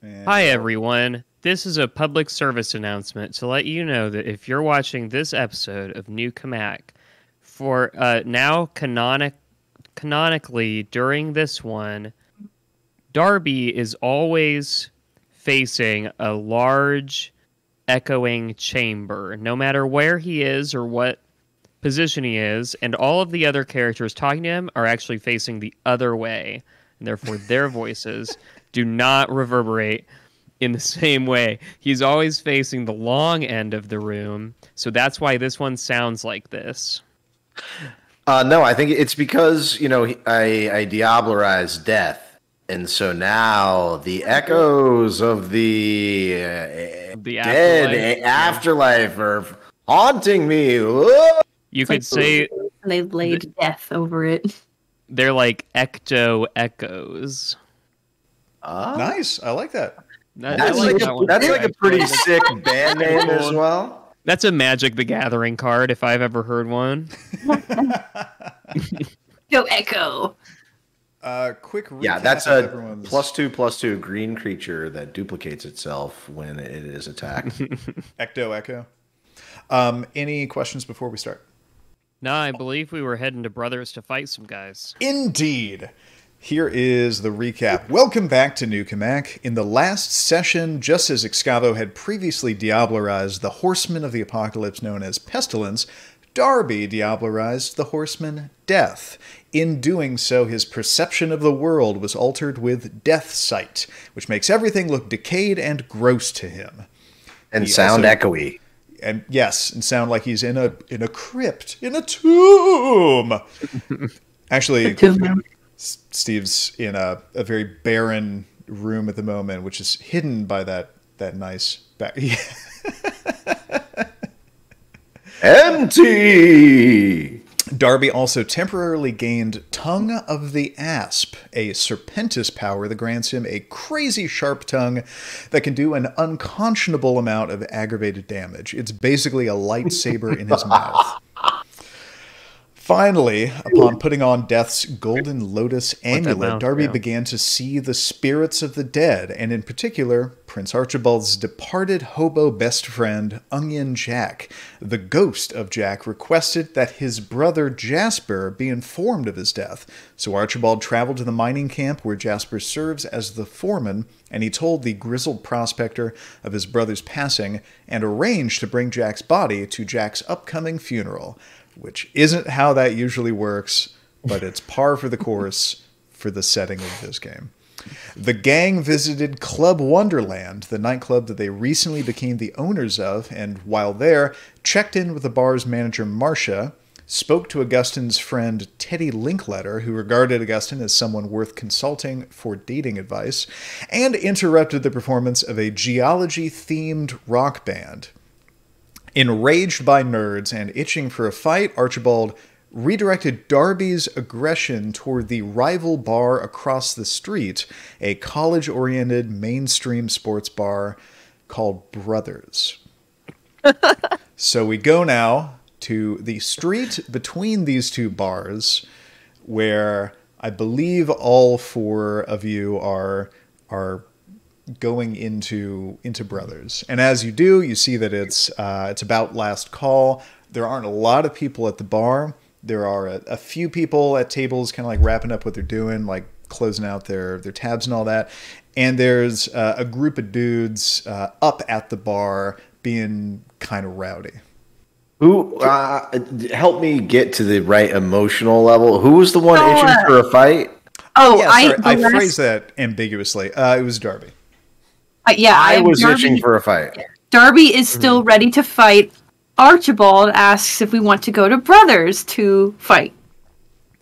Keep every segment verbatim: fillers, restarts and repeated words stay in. And hi, everyone. This is a public service announcement to let you know that if you're watching this episode of New Cammack, for uh, now canonic canonically during this one, Darby is always facing a large echoing chamber, no matter where he is or what position he is, and all of the other characters talking to him are actually facing the other way, and therefore their voices do not reverberate in the same way. He's always facing the long end of the room, so that's why this one sounds like this. Uh, no, I think it's because, you know, I, I diablerized death. And so now the echoes of the, uh, the dead afterlife, afterlife yeah. are haunting me. Whoa! You it's could like, say... They laid th death over it. They're like ecto-echoes. Uh, nice. I like that. That's, that's like, like, a, that's like a pretty sick band name as well. That's a Magic the Gathering card, if I've ever heard one. No echo. Uh, quick recap. Yeah, that's a everyone's... plus two, plus two green creature that duplicates itself when it is attacked. Ecto Echo. Um, any questions before we start? No, I believe we were heading to Brothers to fight some guys. Indeed. Here is the recap. Welcome back to New Cammack. In the last session, just as Excavo had previously diablerized the horseman of the apocalypse known as Pestilence, Darby diablerized the horseman Death. In doing so, his perception of the world was altered with death sight, which makes everything look decayed and gross to him. And he sound also, echoey. And yes, and sound like he's in a in a crypt, in a tomb. Actually, Steve's in a, a very barren room at the moment, which is hidden by that that nice back. Empty! Darby also temporarily gained Tongue of the Asp, a serpentous power that grants him a crazy sharp tongue that can do an unconscionable amount of aggravated damage. It's basically a lightsaber in his mouth. Finally, upon putting on Death's Golden Lotus amulet, Darby yeah. began to see the spirits of the dead, and in particular, Prince Archibald's departed hobo best friend, Onion Jack. The ghost of Jack requested that his brother Jasper be informed of his death, so Archibald traveled to the mining camp where Jasper serves as the foreman, and he told the grizzled prospector of his brother's passing and arranged to bring Jack's body to Jack's upcoming funeral. Which isn't how that usually works, but it's par for the course for the setting of this game. The gang visited Club Wonderland, the nightclub that they recently became the owners of, and while there, checked in with the bar's manager Marcia, spoke to Augustine's friend Teddy Linkletter, who regarded Augustine as someone worth consulting for dating advice, and interrupted the performance of a geology-themed rock band. Enraged by nerds and itching for a fight, Archibald redirected Darby's aggression toward the rival bar across the street, a college-oriented mainstream sports bar called Brothers. So we go now to the street between these two bars, where I believe all four of you are are. going into into Brothers, and as you do, you see that it's uh, it's about last call. There aren't a lot of people at the bar. There are a, a few people at tables, kind of like wrapping up what they're doing, like closing out their their tabs and all that. And there's uh, a group of dudes uh, up at the bar being kind of rowdy. Who uh, help me get to the right emotional level? Who was the one oh, itching for a fight? Oh, yeah, sorry, I, I last... phrased that ambiguously. Uh, it was Darby. Uh, yeah, I was Darby, itching for a fight. Darby is still mm-hmm. ready to fight. Archibald asks if we want to go to Brothers to fight.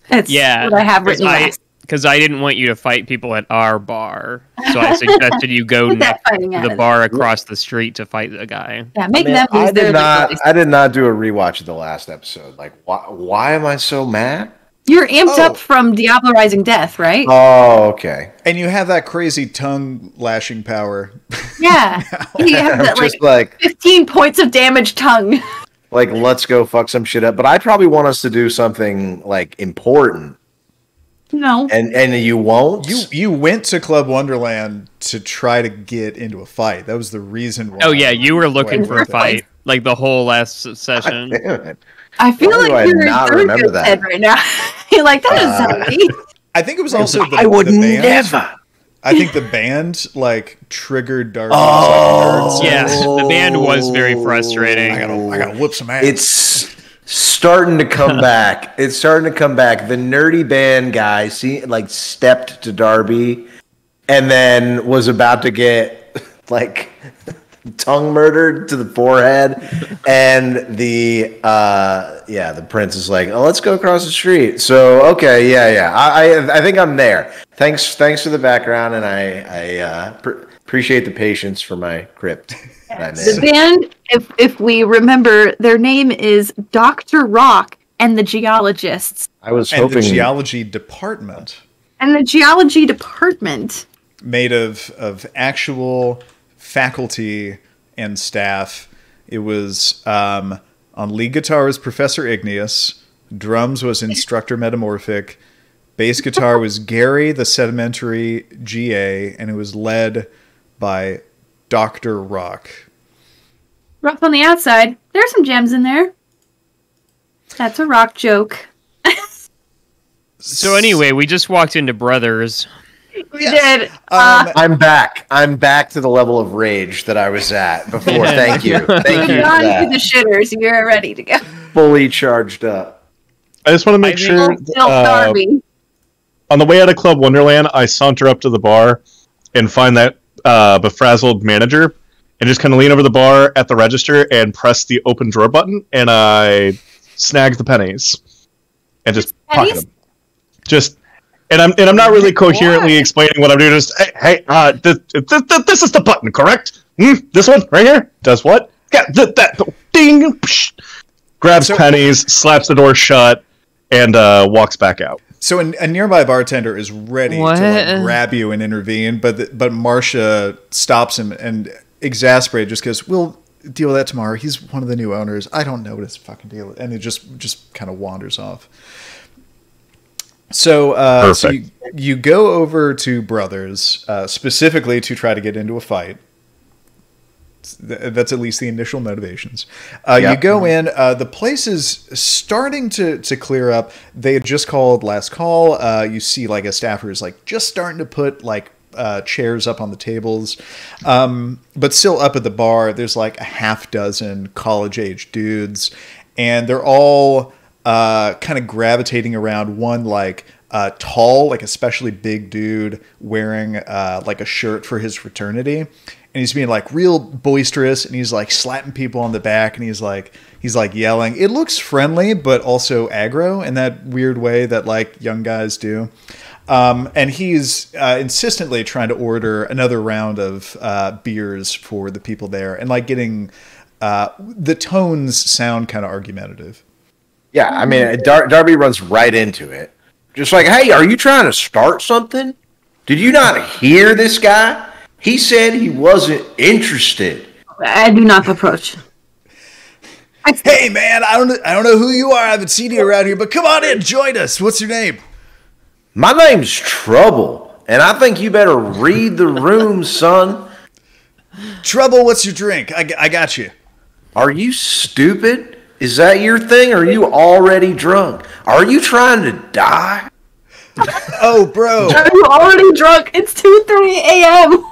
That's yeah, what I have written last. Because I didn't want you to fight people at our bar, so I suggested you go next to the bar across the street to fight a guy. Yeah, make I mean, them I did not. I did not do a rewatch of the last episode. Like, why? Why am I so mad? You're amped oh. up from diablerizing death, right? Oh, okay. And you have that crazy tongue-lashing power. Yeah. You have that, like, like, fifteen points of damage tongue. Like, let's go fuck some shit up. But I probably want us to do something, like, important. No. And and you won't? You you went to Club Wonderland to try to get into a fight. That was the reason why. Oh, yeah. You were looking for a fight like the whole last session. God damn it. I feel why like you're not remember that head right now. You're like, that doesn't sound neat. I think it was also the, I would the band. Never. I think the band like triggered Darby. Oh, yes. The band was very frustrating. I gotta, I gotta whoop some ass. It's starting to come back. It's starting to come back. The nerdy band guy, see, like stepped to Darby, and then was about to get like tongue murdered to the forehead, and the uh yeah the prince is like, oh, let's go across the street. So okay, yeah yeah i i, I think I'm there. Thanks thanks for the background, and i i uh pr appreciate the patience for my crypt. Yes. The band, if if we remember, their name is Doctor Rock and the Geologists. I was and hoping the geology department and the geology department made of of actual faculty and staff. It was um, on lead guitar was Professor Igneous, drums was Instructor Metamorphic, bass guitar was Gary, the sedimentary G A, and it was led by Doctor Rock. Rough on the outside. There's some gems in there. That's a rock joke. So anyway, we just walked into Brothers. We yes. did. Uh, um, I'm back. I'm back to the level of rage that I was at before. Thank you. Thank you. On to the shitters. You're ready to go. Fully charged up. I just want to make I sure. Mean, that, uh, on the way out of Club Wonderland, I saunter up to the bar and find that uh, befuddled manager, and just kind of lean over the bar at the register and press the open drawer button, and I snag the pennies and just pennies? pocket them. Just. And I'm and I'm not really coherently yeah. explaining what I'm doing. Just hey, hey uh, this, this this is the button, correct? Mm, this one right here does what? Yeah, th that ding. Psh, grabs so, pennies, slaps the door shut, and uh, walks back out. So an, a nearby bartender is ready what? to like, grab you and intervene, but the, but Marcia stops him and exasperated just goes, "We'll deal with that tomorrow. He's one of the new owners. I don't know what his fucking deal is." And it just just kind of wanders off. So, uh, so you, you go over to Brothers uh, specifically to try to get into a fight. That's at least the initial motivations. Uh, yep. You go in. Uh, the place is starting to, to clear up. They had just called last call. Uh, you see like a staffer is like just starting to put like uh, chairs up on the tables. Um, but still up at the bar, there's like a half dozen college age dudes, and they're all... Uh, kind of gravitating around one like uh, tall, like especially big dude wearing uh, like a shirt for his fraternity, and he's being like real boisterous, and he's like slapping people on the back, and he's like he's like yelling. It looks friendly, but also aggro in that weird way that like young guys do. Um, and he's uh, insistently trying to order another round of uh, beers for the people there, and like getting uh, the tones sound kind of argumentative. Yeah, I mean, Dar Darby runs right into it. Just like, hey, are you trying to start something? Did you not hear this guy? He said he wasn't interested. I do not approach. Hey, man, I don't, I don't know who you are. I haven't seen you around here, but come on in, join us. What's your name? My name's Trouble, and I think you better read the room, son. Trouble, what's your drink? I, I got you. Are you stupid? Is that your thing? Or are you already drunk? Are you trying to die? Oh, bro. Are you already drunk? It's two thirty A M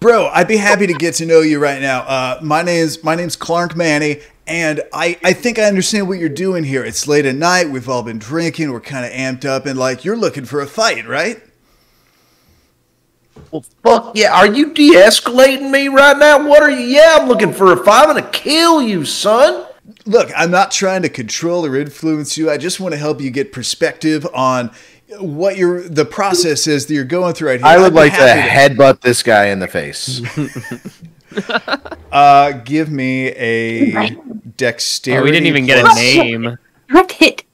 Bro, I'd be happy to get to know you right now. Uh, my name's my name's Clark Manny, and I, I think I understand what you're doing here. It's late at night. We've all been drinking. We're kind of amped up, and, like, you're looking for a fight, right? Well, fuck yeah. Are you de-escalating me right now? What are you? Yeah, I'm looking for a five. I'm going to kill you, son. Look, I'm not trying to control or influence you. I just want to help you get perspective on what you're, the process is that you're going through right here. I would like to headbutt this guy in the face. uh, give me a dexterity. Oh, we didn't even get a name.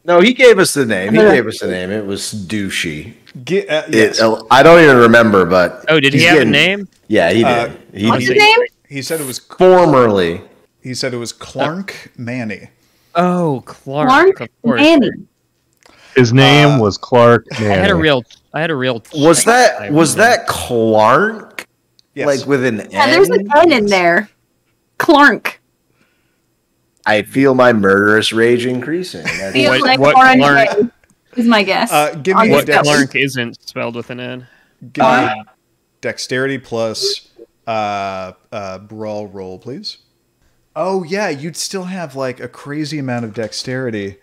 No, he gave us the name. He gave us the name. It was Douchey. Get, uh, yes. it, I don't even remember, but oh, did he have getting, a name? Yeah, he did. Uh, he, what's his name? He said it was formerly. He said it was Clark Manny. Oh, Clark, Clark of course. Manny. His name uh, was Clark Manny. I had a real. I had a real. Was that I was remember. that Clark? Yes. Like with an N? Yeah, there's a N in there. Clark. I feel my murderous rage increasing. I feel what, like what Clark is my guess. Uh, give me what Clark isn't spelled with an N. Give uh, me dexterity plus uh, uh, brawl roll, please. Oh yeah, you'd still have like a crazy amount of dexterity.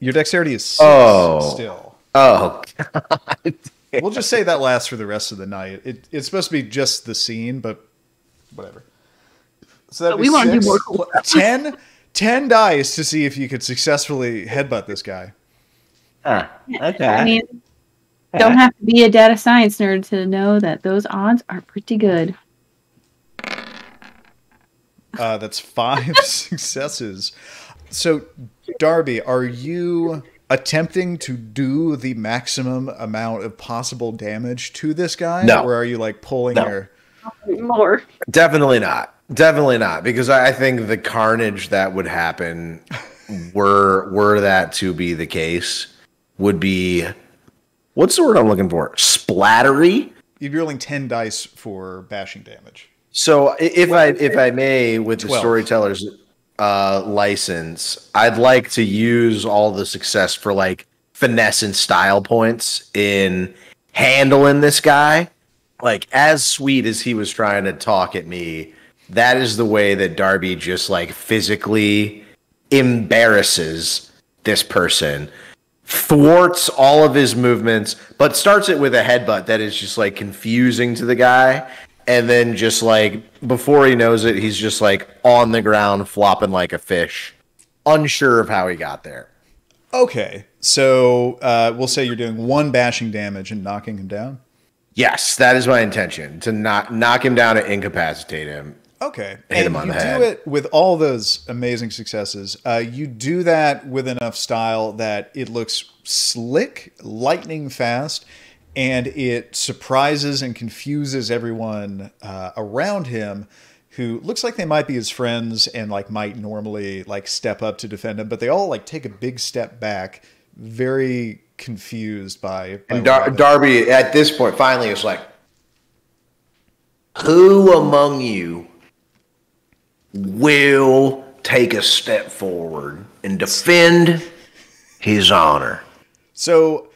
Your dexterity is six oh. still. Oh god. We'll just say that lasts for the rest of the night. It, it's supposed to be just the scene, but whatever. So that'd be six, more cool ten, ten dice to see if you could successfully headbutt this guy. Huh. Okay. I mean, don't have to be a data science nerd to know that those odds are pretty good. Uh, that's five successes. So, Darby, are you attempting to do the maximum amount of possible damage to this guy? No. Or are you like pulling no. your... More. Definitely not. Definitely not. Because I think the carnage that would happen were, were that to be the case would be... What's the word I'm looking for? Splattery? You'd be rolling ten dice for bashing damage. So if I, if I may, with the twelve. Storyteller's uh, license, I'd like to use all the success for like finesse and style points in handling this guy. Like as sweet as he was trying to talk at me, that is the way that Darby just like physically embarrasses this person. Thwarts all of his movements, but starts it with a headbutt that is just like confusing to the guy. And then just like, before he knows it, he's just like on the ground, flopping like a fish, unsure of how he got there. Okay. So uh, we'll say you're doing one bashing damage and knocking him down? Yes, that is my intention, to not knock him down and incapacitate him. Okay. Hit and him on you the head. You do it with all those amazing successes. Uh, you do that with enough style that it looks slick, lightning fast, and it surprises and confuses everyone uh, around him who looks like they might be his friends and like might normally like step up to defend him. But they all like take a big step back, very confused by... by and Dar Darby at this point finally is like, who among you will take a step forward and defend his honor? So,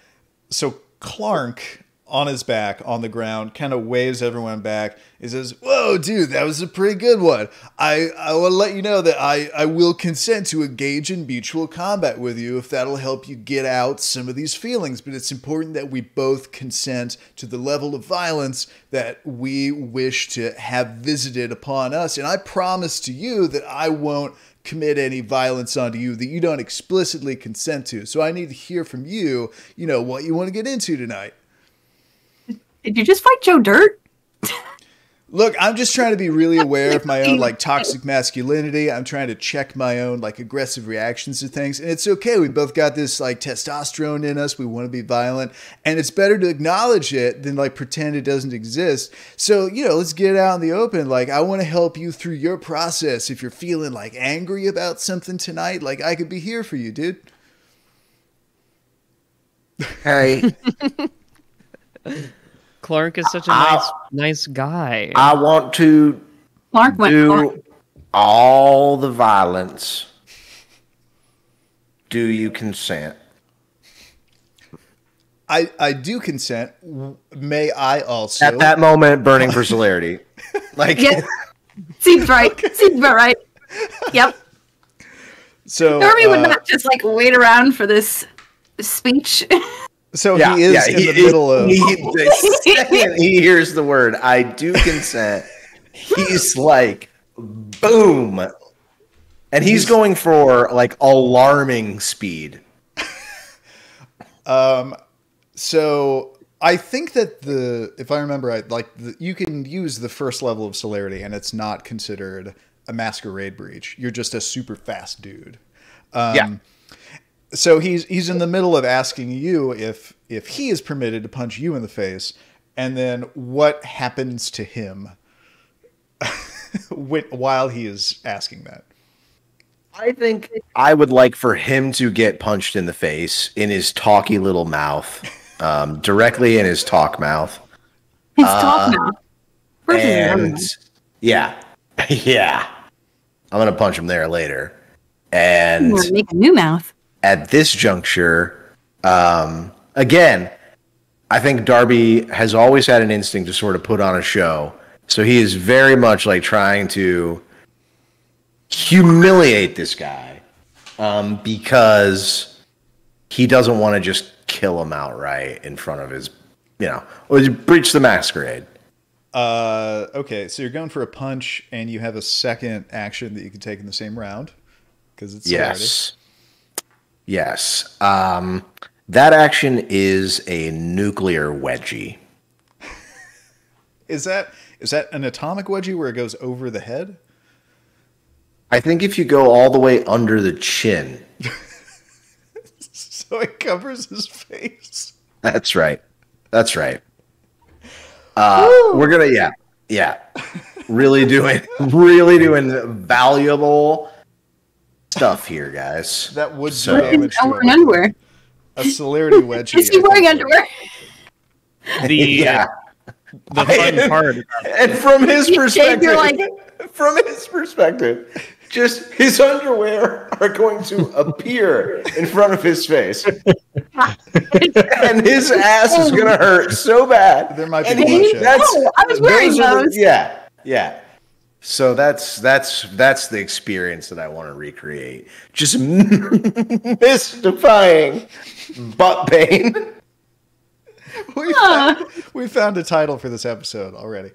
so... Clark on his back on the ground kind of waves everyone back. He says, whoa, dude, that was a pretty good one. I, I want to let you know that I, I will consent to engage in mutual combat with you if that'll help you get out some of these feelings. But it's important that we both consent to the level of violence that we wish to have visited upon us. And I promise to you that I won't commit any violence onto you that you don't explicitly consent to. So I need to hear from you, you know, what you want to get into tonight. Did you just fight Joe Dirt? Look, I'm just trying to be really aware of my own like toxic masculinity. I'm trying to check my own like aggressive reactions to things. And it's okay. We both got this like testosterone in us. We want to be violent, and it's better to acknowledge it than like pretend it doesn't exist. So, you know, let's get out in the open. Like I want to help you through your process. If you're feeling like angry about something tonight, like I could be here for you, dude. Hey. Clark is such a nice, I, nice guy. I want to Clark went do Clark. all the violence. Do you consent? I I do consent. May I also? At that moment, burning for celerity. Like yes. Seems right. Okay. Seems about right. Yep. So Darby uh, would not just like wait around for this speech. So yeah, he is yeah, in he, the middle of... He, the second he hears the word, I do consent, he's like, boom. And he's going for, like, alarming speed. Um, so I think that the... If I remember right, like, the, you can use the first level of celerity, and it's not considered a masquerade breach. You're just a super fast dude. Um, yeah. So he's he's in the middle of asking you if if he is permitted to punch you in the face, and then what happens to him while he is asking that? I think I would like for him to get punched in the face in his talky little mouth, um, directly in his talk mouth. His uh, talk mouth. Where's and yeah, yeah, I'm gonna punch him there later. And make a new mouth. At this juncture, um, again, I think Darby has always had an instinct to sort of put on a show, so he is very much like trying to humiliate this guy, um, because he doesn't want to just kill him outright in front of his, you know, or breach the masquerade. Uh, okay, so you're going for a punch, and you have a second action that you can take in the same round because it's yes, yes. Um, that action is a nuclear wedgie. Is that is that an atomic wedgie where it goes over the head? I think if you go all the way under the chin. So it covers his face. That's right. That's right. Uh, we're going to, yeah, yeah. Really doing, really doing valuable stuff here, guys. That would so be underwear. A celerity wedgie. Is he wearing underwear? The, yeah. Uh, the fun I, part. And from his perspective, like, from his perspective, just his underwear are going to appear in front of his face. And his ass is going to hurt so bad. There might be bloodshed. That's, oh, I was wearing those. those. Yeah, yeah. So that's that's that's the experience that I want to recreate. Just mystifying butt pain. We, huh. found, we found a title for this episode already.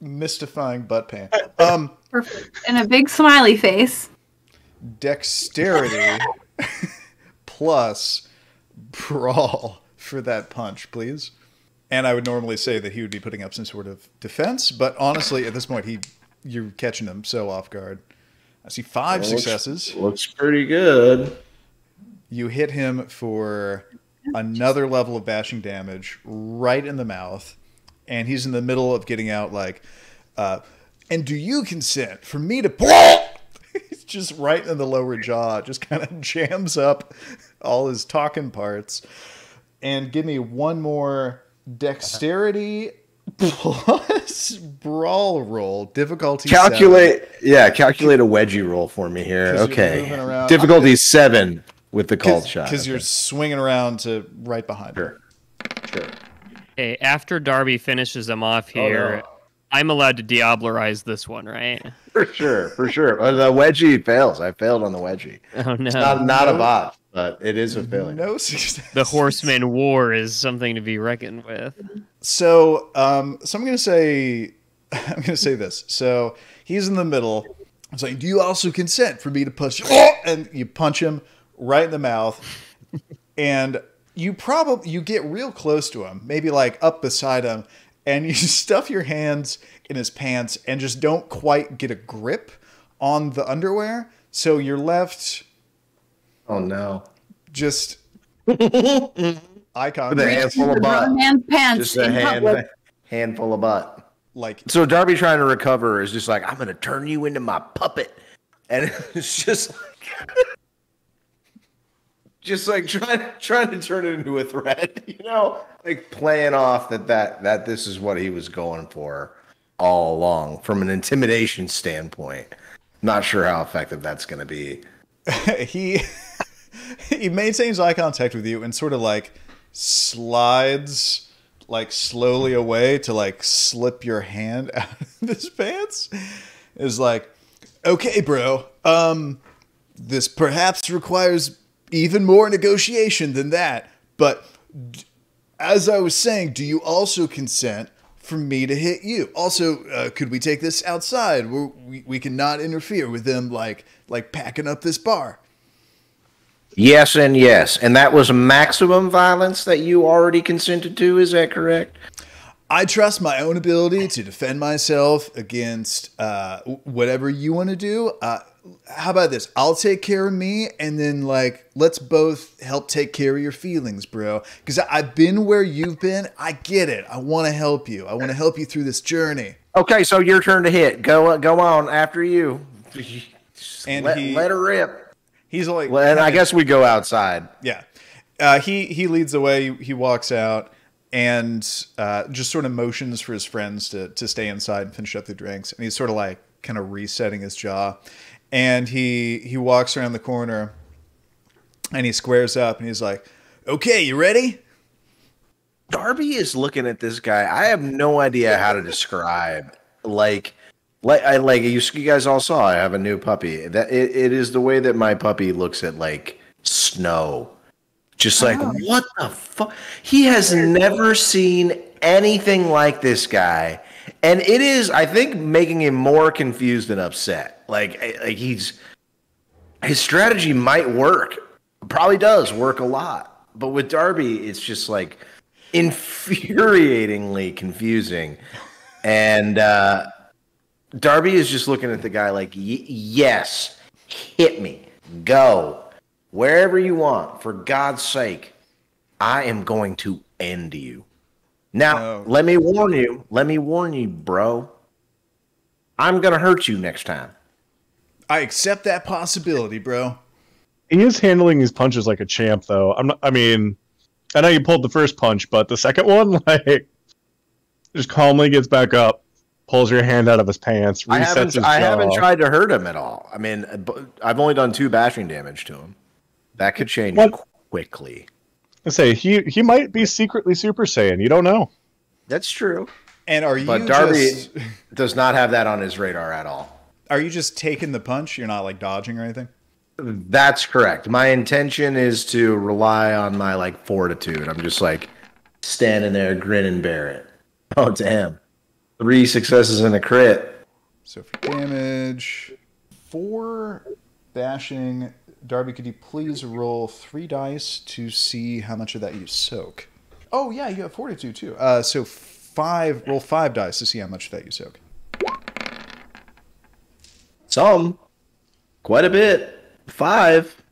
Mystifying butt pain. Um, Perfect. And a big smiley face. Dexterity plus brawl for that punch, please. And I would normally say that he would be putting up some sort of defense, but honestly, at this point, he you're catching him so off guard. I see five looks, successes. Looks pretty good. You hit him for another level of bashing damage right in the mouth. And he's in the middle of getting out like, uh, and do you consent for me to... He's just right in the lower jaw, just kind of jams up all his talking parts. And give me one more dexterity plus brawl roll. Difficulty Calculate, seven. Yeah, calculate a wedgie roll for me here. Okay. Difficulty seven with the called shot. Because you're swinging around to right behind her. Sure, sure. Okay, after Darby finishes him off here, oh, no. I'm allowed to diablerize this one, right? For sure, for sure. The wedgie fails. I failed on the wedgie. Oh, no. It's not, not no. a bot, but it is a failure. No success. The Horseman War is something to be reckoned with. So, um, so I'm going to say, I'm going to say this. So he's in the middle. I'm saying, do you also consent for me to push? And you punch him right in the mouth. And you probably, you get real close to him, maybe like up beside him, and you stuff your hands in his pants and just don't quite get a grip on the underwear. So you're left. Oh no. Just. Eye contact. A handful of butt. Just a hand, handful of butt. Like. So Darby trying to recover is just like, I'm going to turn you into my puppet. And it's just like. Just like trying, trying to turn it into a threat, you know, like playing off that, that that this is what he was going for all along from an intimidation standpoint. Not sure how effective that's going to be. he he maintains eye contact with you and sort of like slides like slowly away to like slip your hand out of his pants. Is like, okay, bro. Um, this perhaps requires even more negotiation than that. But as I was saying, do you also consent for me to hit you? Also, uh, could we take this outside? We're, we we cannot interfere with them, like like packing up this bar. Yes and yes. And that was maximum violence that you already consented to. Is that correct? I trust my own ability to defend myself against uh, whatever you want to do. Uh, how about this? I'll take care of me, and then like let's both help take care of your feelings, bro, because I've been where you've been. I get it. I want to help you. I want to help you through this journey. Okay, so your turn to hit. Go, go on after you. Just and let, he, let her rip. He's like, well, and I guess we go outside. Yeah. Uh, he, he leads the way. He walks out and uh, just sort of motions for his friends to, to stay inside and finish up the drinks. And he's sort of like kind of resetting his jaw. And he, he walks around the corner and he squares up and he's like, okay, you ready? Darby is looking at this guy. I have no idea how to describe, like, like I like you, you guys all saw. I have a new puppy. That it, it is the way that my puppy looks at like snow, just like oh. What the fuck? He has never seen anything like this guy, and it is I think making him more confused and upset. Like like he's his strategy might work, probably does work a lot, but with Darby, it's just like. Infuriatingly confusing, and uh, Darby is just looking at the guy like, y "Yes, hit me, go wherever you want. For God's sake, I am going to end you." Now, oh. let me warn you. Let me warn you, bro. I'm gonna hurt you next time. I accept that possibility, bro. He is handling his punches like a champ, though. I'm not. I mean. I know you pulled the first punch, but the second one, like, just calmly gets back up, pulls your hand out of his pants, resets I haven't, his I jaw. haven't tried to hurt him at all. I mean, I've only done two bashing damage to him. That could change well, quickly. I say, he, he might be secretly Super Saiyan. You don't know. That's true. And are you But Darby just... does not have that on his radar at all. Are you just taking the punch? You're not, like, dodging or anything? That's correct. My intention is to rely on my like fortitude. I'm just like standing there, grin and bear it. Oh damn! Three successes and a crit. So for damage, four bashing. Darby, could you please roll three dice to see how much of that you soak? Oh yeah, you have fortitude too. Uh, so five. Roll five dice to see how much of that you soak. Some, quite a bit. Five,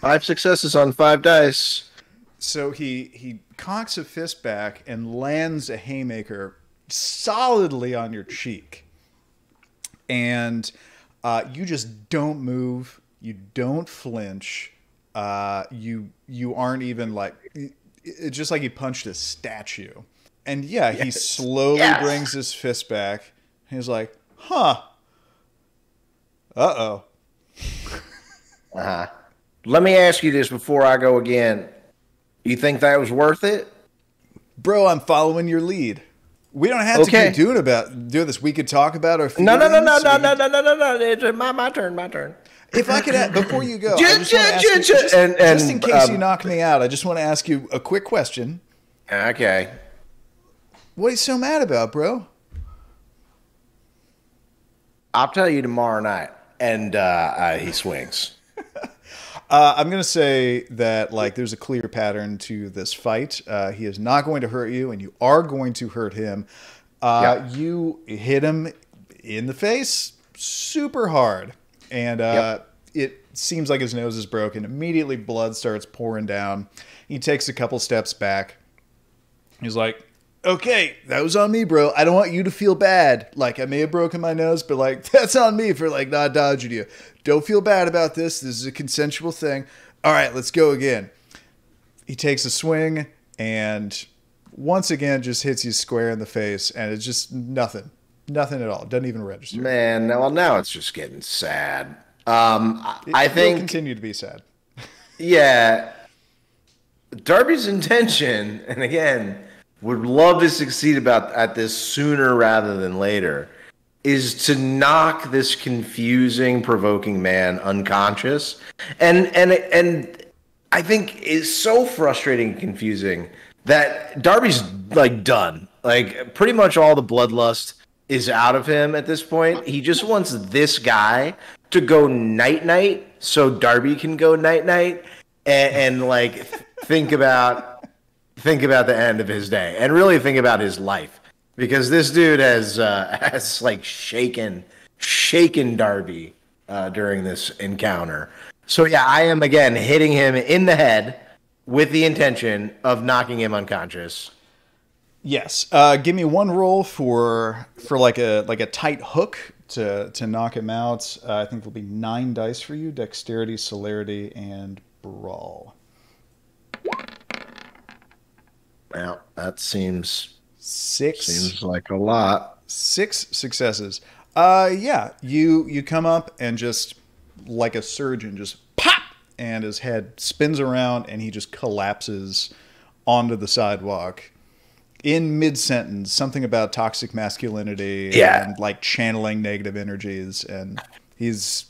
five successes on five dice. So he he cocks a fist back and lands a haymaker solidly on your cheek, and uh, you just don't move. You don't flinch. Uh, you you aren't even like it's just like he punched a statue. And yeah, yes. he slowly yes. brings his fist back. He's like, huh. Uh oh. Uh-huh. Let me ask you this before I go again. You think that was worth it? Bro, I'm following your lead. We don't have okay. to keep doing about do this. We could talk about our feelings. No, no, no, no, no, no, no, no, no, no. It's my, my turn, my turn. If I could ask, before you go, just, just, ask just, you, just, and, and, just in case um, you knock me out, I just want to ask you a quick question. Okay. What are you so mad about, bro? I'll tell you tomorrow night. And uh, uh, he swings. Uh, I'm going to say that like there's a clear pattern to this fight. Uh, he is not going to hurt you, and you are going to hurt him. Uh, yep. You hit him in the face super hard, and uh, yep. it seems like his nose is broken. Immediately, blood starts pouring down. He takes a couple steps back. He's like, okay, that was on me, bro. I don't want you to feel bad. Like, I may have broken my nose, but, like, that's on me for, like, not dodging you. Don't feel bad about this. This is a consensual thing. All right, let's go again. He takes a swing and once again just hits you square in the face, and it's just nothing. Nothing at all. It doesn't even register. Man, well, now it's just getting sad. Um, it I think... It will continue to be sad. Yeah. Darby's intention, and again... would love to succeed about at this sooner rather than later, is to knock this confusing, provoking man unconscious. And and and I think it's so frustrating and confusing that Darby's like done. Like pretty much all the bloodlust is out of him at this point. He just wants this guy to go night-night so Darby can go night-night and, and like think about think about the end of his day and really think about his life, because this dude has uh, has like shaken shaken Darby uh, during this encounter. So yeah, I am again hitting him in the head with the intention of knocking him unconscious. Yes, uh, give me one roll for for like a like a tight hook to, to knock him out. Uh, I think there'll be nine dice for you. Dexterity, celerity, and brawl. Now, that seems... Six. Seems like a lot. Six successes. Uh, yeah, you, you come up and just, like a surgeon, just pop! And his head spins around and he just collapses onto the sidewalk. In mid-sentence, something about toxic masculinity yeah. and like channeling negative energies, and he's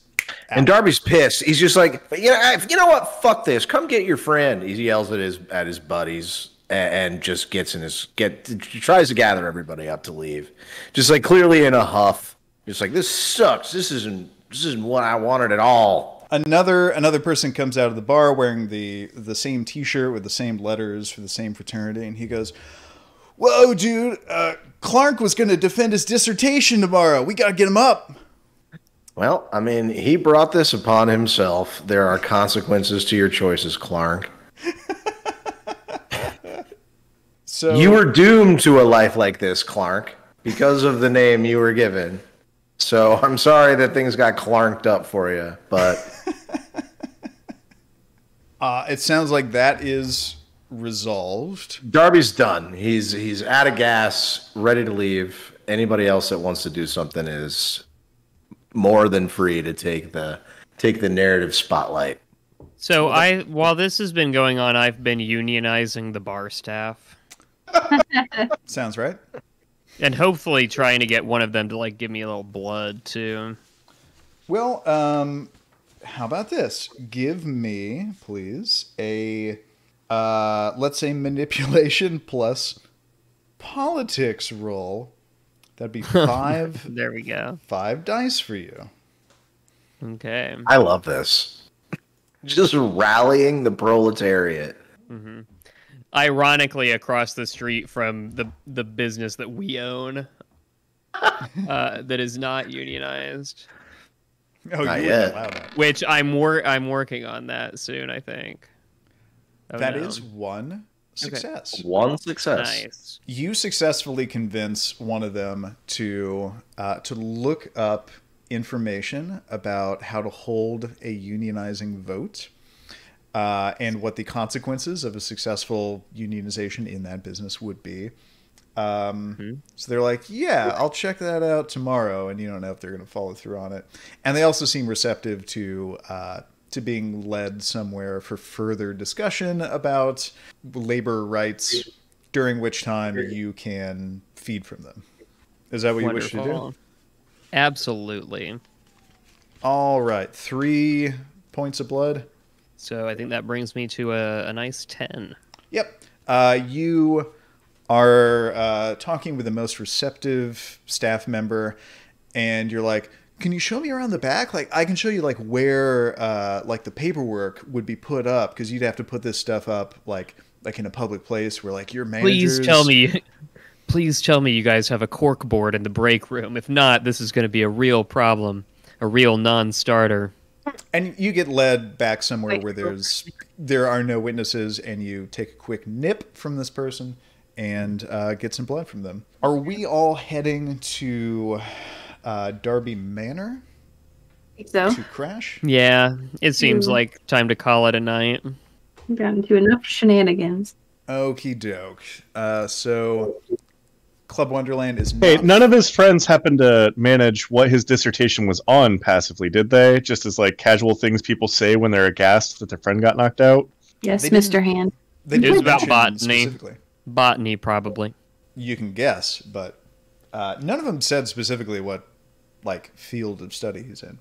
out. And Darby's pissed. He's just like, you know, you know what? Fuck this. Come get your friend. He yells at his at his buddies and, and just gets in his get tries to gather everybody up to leave, just like clearly in a huff. Just like, this sucks. This isn't this isn't what I wanted at all. Another another person comes out of the bar wearing the the same T-shirt with the same letters for the same fraternity, and he goes, whoa, dude, uh, Clark was going to defend his dissertation tomorrow. We got to get him up. Well, I mean, he brought this upon himself. There are consequences to your choices, Clark. So you were doomed to a life like this, Clark, because of the name you were given. So I'm sorry that things got Clarked up for you, but... uh, it sounds like that is... resolved. Darby's done. He's he's out of gas, ready to leave. Anybody else that wants to do something is more than free to take the take the narrative spotlight. So I, while this has been going on, I've been unionizing the bar staff. Sounds right. And hopefully trying to get one of them to like give me a little blood too. Well, um, how about this? Give me, please, a. Uh, let's say manipulation plus politics roll. That'd be five. There we go. Five dice for you. Okay. I love this. Just rallying the proletariat. Mm-hmm. Ironically, across the street from the the business that we own, uh, that is not unionized. Oh, not you wouldn't allow that. Which I'm wor I'm working on that soon, I think. Oh, that no. is one success. Okay. One success. Nice. You successfully convince one of them to uh, to look up information about how to hold a unionizing vote uh, and what the consequences of a successful unionization in that business would be. Um, mm-hmm. So they're like, yeah, I'll check that out tomorrow. And you don't know if they're going to follow through on it. And they also seem receptive to... Uh, to being led somewhere for further discussion about labor rights, during which time you can feed from them. Is that what Wonderful. you wish to do? Absolutely. All right. Three points of blood. So I think that brings me to a, a nice ten. Yep. Uh, you are uh, talking with the most receptive staff member, and you're like, can you show me around the back? Like, I can show you like where uh, like the paperwork would be put up, because you'd have to put this stuff up like like in a public place where like your managers... Please tell me, please tell me you guys have a cork board in the break room. If not, this is going to be a real problem, a real non-starter. And you get led back somewhere where there's there are no witnesses, and you take a quick nip from this person and uh, get some blood from them. Are we all heading to... Uh, Darby Manor? I think so. To crash? Yeah, it seems mm. like time to call it a night. We've gotten to enough shenanigans. Okie doke. Uh, so, Club Wonderland is not... Hey, none of his friends happened to manage what his dissertation was on passively, did they? Just as, like, casual things people say when they're aghast that their friend got knocked out? Yes, Mister Hand. It was about botany. Botany, probably. You can guess, but uh, none of them said specifically what like field of study he's in.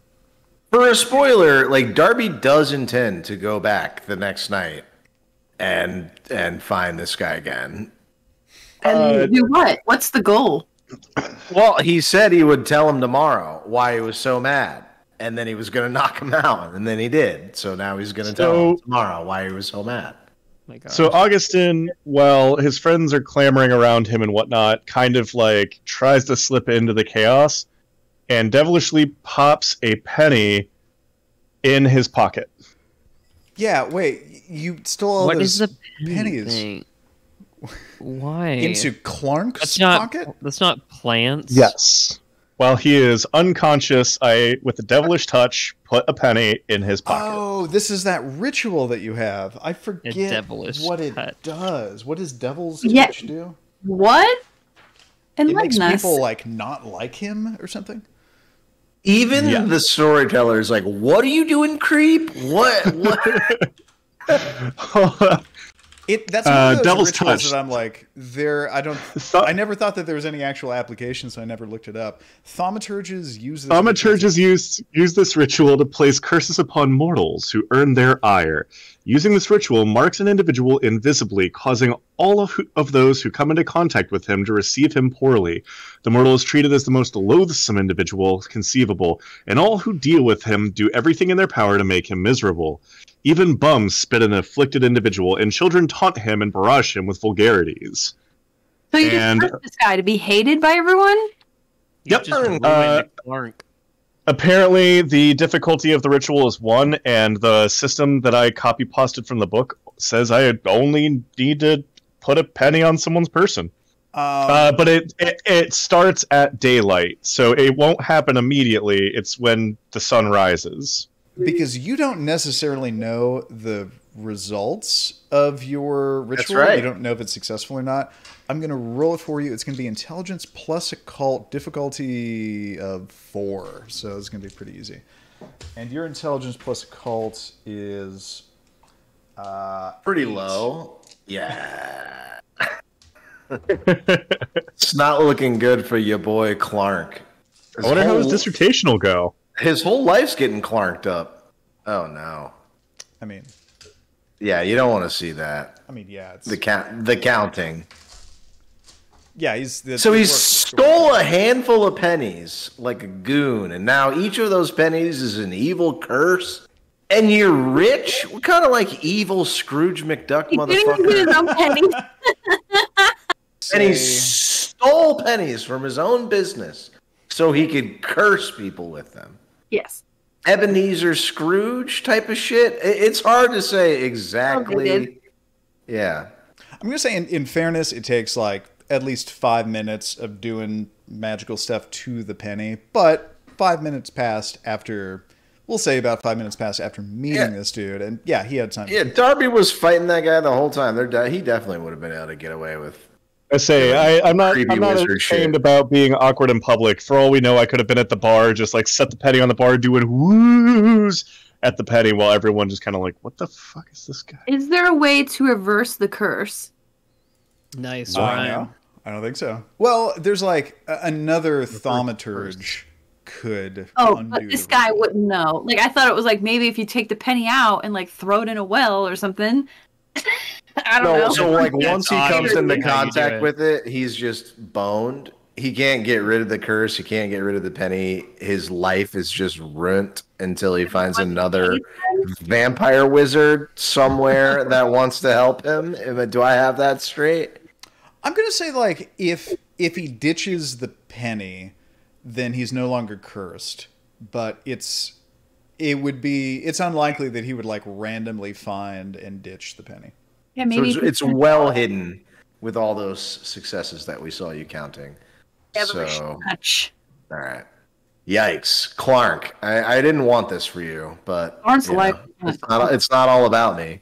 For a spoiler, like Darby does intend to go back the next night and and find this guy again. And uh, do what? What's the goal? Well, he said he would tell him tomorrow why he was so mad, and then he was going to knock him out, and then he did. So now he's going to so, tell him tomorrow why he was so mad. My gosh. So Augustin, while his friends are clamoring around him and whatnot, kind of like tries to slip into the chaos. And devilishly pops a penny in his pocket. Yeah, wait. You stole all what those is pennies. Thing? Why? Into Clark's that's not, pocket? That's not plants. Yes. While he is unconscious, I, with a devilish touch, put a penny in his pocket. Oh, this is that ritual that you have. I forget what it touch. does. What does devil's yeah. touch do? What? And it makes people, like, not like him or something? Even yeah. the storyteller is like, what are you doing, creep? What? What? It, that's one of those uh, devil's touch that I'm like, there. I don't. Th I never thought that there was any actual application, so I never looked it up. Thaumaturges use this thaumaturges use use this ritual to place curses upon mortals who earn their ire. Using this ritual marks an individual invisibly, causing all of, who, of those who come into contact with him to receive him poorly. The mortal is treated as the most loathsome individual conceivable, and all who deal with him do everything in their power to make him miserable. Even bums spit an afflicted individual, and children taunt him and barrage him with vulgarities. So you and, just want this guy to be hated by everyone? You yep. Just uh, apparently, the difficulty of the ritual is one, and the system that I copy-pasted from the book says I only need to put a penny on someone's person. Um, uh, but it, it, it starts at daylight, so it won't happen immediately. It's when the sun rises. Because you don't necessarily know the results of your ritual. That's right. You don't know if it's successful or not. I'm going to roll it for you. It's going to be intelligence plus occult, difficulty of four. So it's going to be pretty easy. And your intelligence plus occult is... Uh, pretty eight. low. Yeah. It's not looking good for your boy, Clark. His I wonder whole... how his dissertation will go. His whole life's getting clarked up. Oh, no. I mean... Yeah, you don't want to see that. I mean, yeah. It's... The, count, the counting. Yeah, he's... The, so he stole a handful of pennies like a goon, and now each of those pennies is an evil curse, and you're rich? What kind of, like, evil Scrooge McDuck he motherfucker? He didn't get his own pennies. And he stole pennies from his own business so he could curse people with them. Yes. Ebenezer Scrooge type of shit. It's hard to say exactly. Yeah. I'm going to say in, in fairness, it takes like at least five minutes of doing magical stuff to the penny. But five minutes passed after, we'll say about five minutes passed after meeting yeah. this dude. And yeah, he had time. Yeah, Darby was fighting that guy the whole time. They're de he definitely would have been able to get away with I say, I, I'm not, I'm not ashamed shit. about being awkward in public. For all we know, I could have been at the bar, just like set the penny on the bar, doing woos at the penny while everyone just kind of like, what the fuck is this guy? Is there a way to reverse the curse? Nice. Uh, no, I don't think so. Well, there's like a, another thaumaturge could. Oh, but this guy wouldn't know. Like, I thought it was like, maybe if you take the penny out and like throw it in a well or something. I don't no, know. So, like, it's once he comes into contact it. with it, he's just boned. He can't get rid of the curse. He can't get rid of the penny. His life is just ruined until he finds another vampire wizard somewhere that wants to help him. Do I have that straight? I'm going to say, like, if if he ditches the penny, then he's no longer cursed. But it's it would be it's unlikely that he would, like, randomly find and ditch the penny. Yeah, maybe so it's, it's well hidden with all those successes that we saw you counting. Yeah, so, much. All right. Yikes. Clark, I, I didn't want this for you, but you know, it's, not, it's not all about me.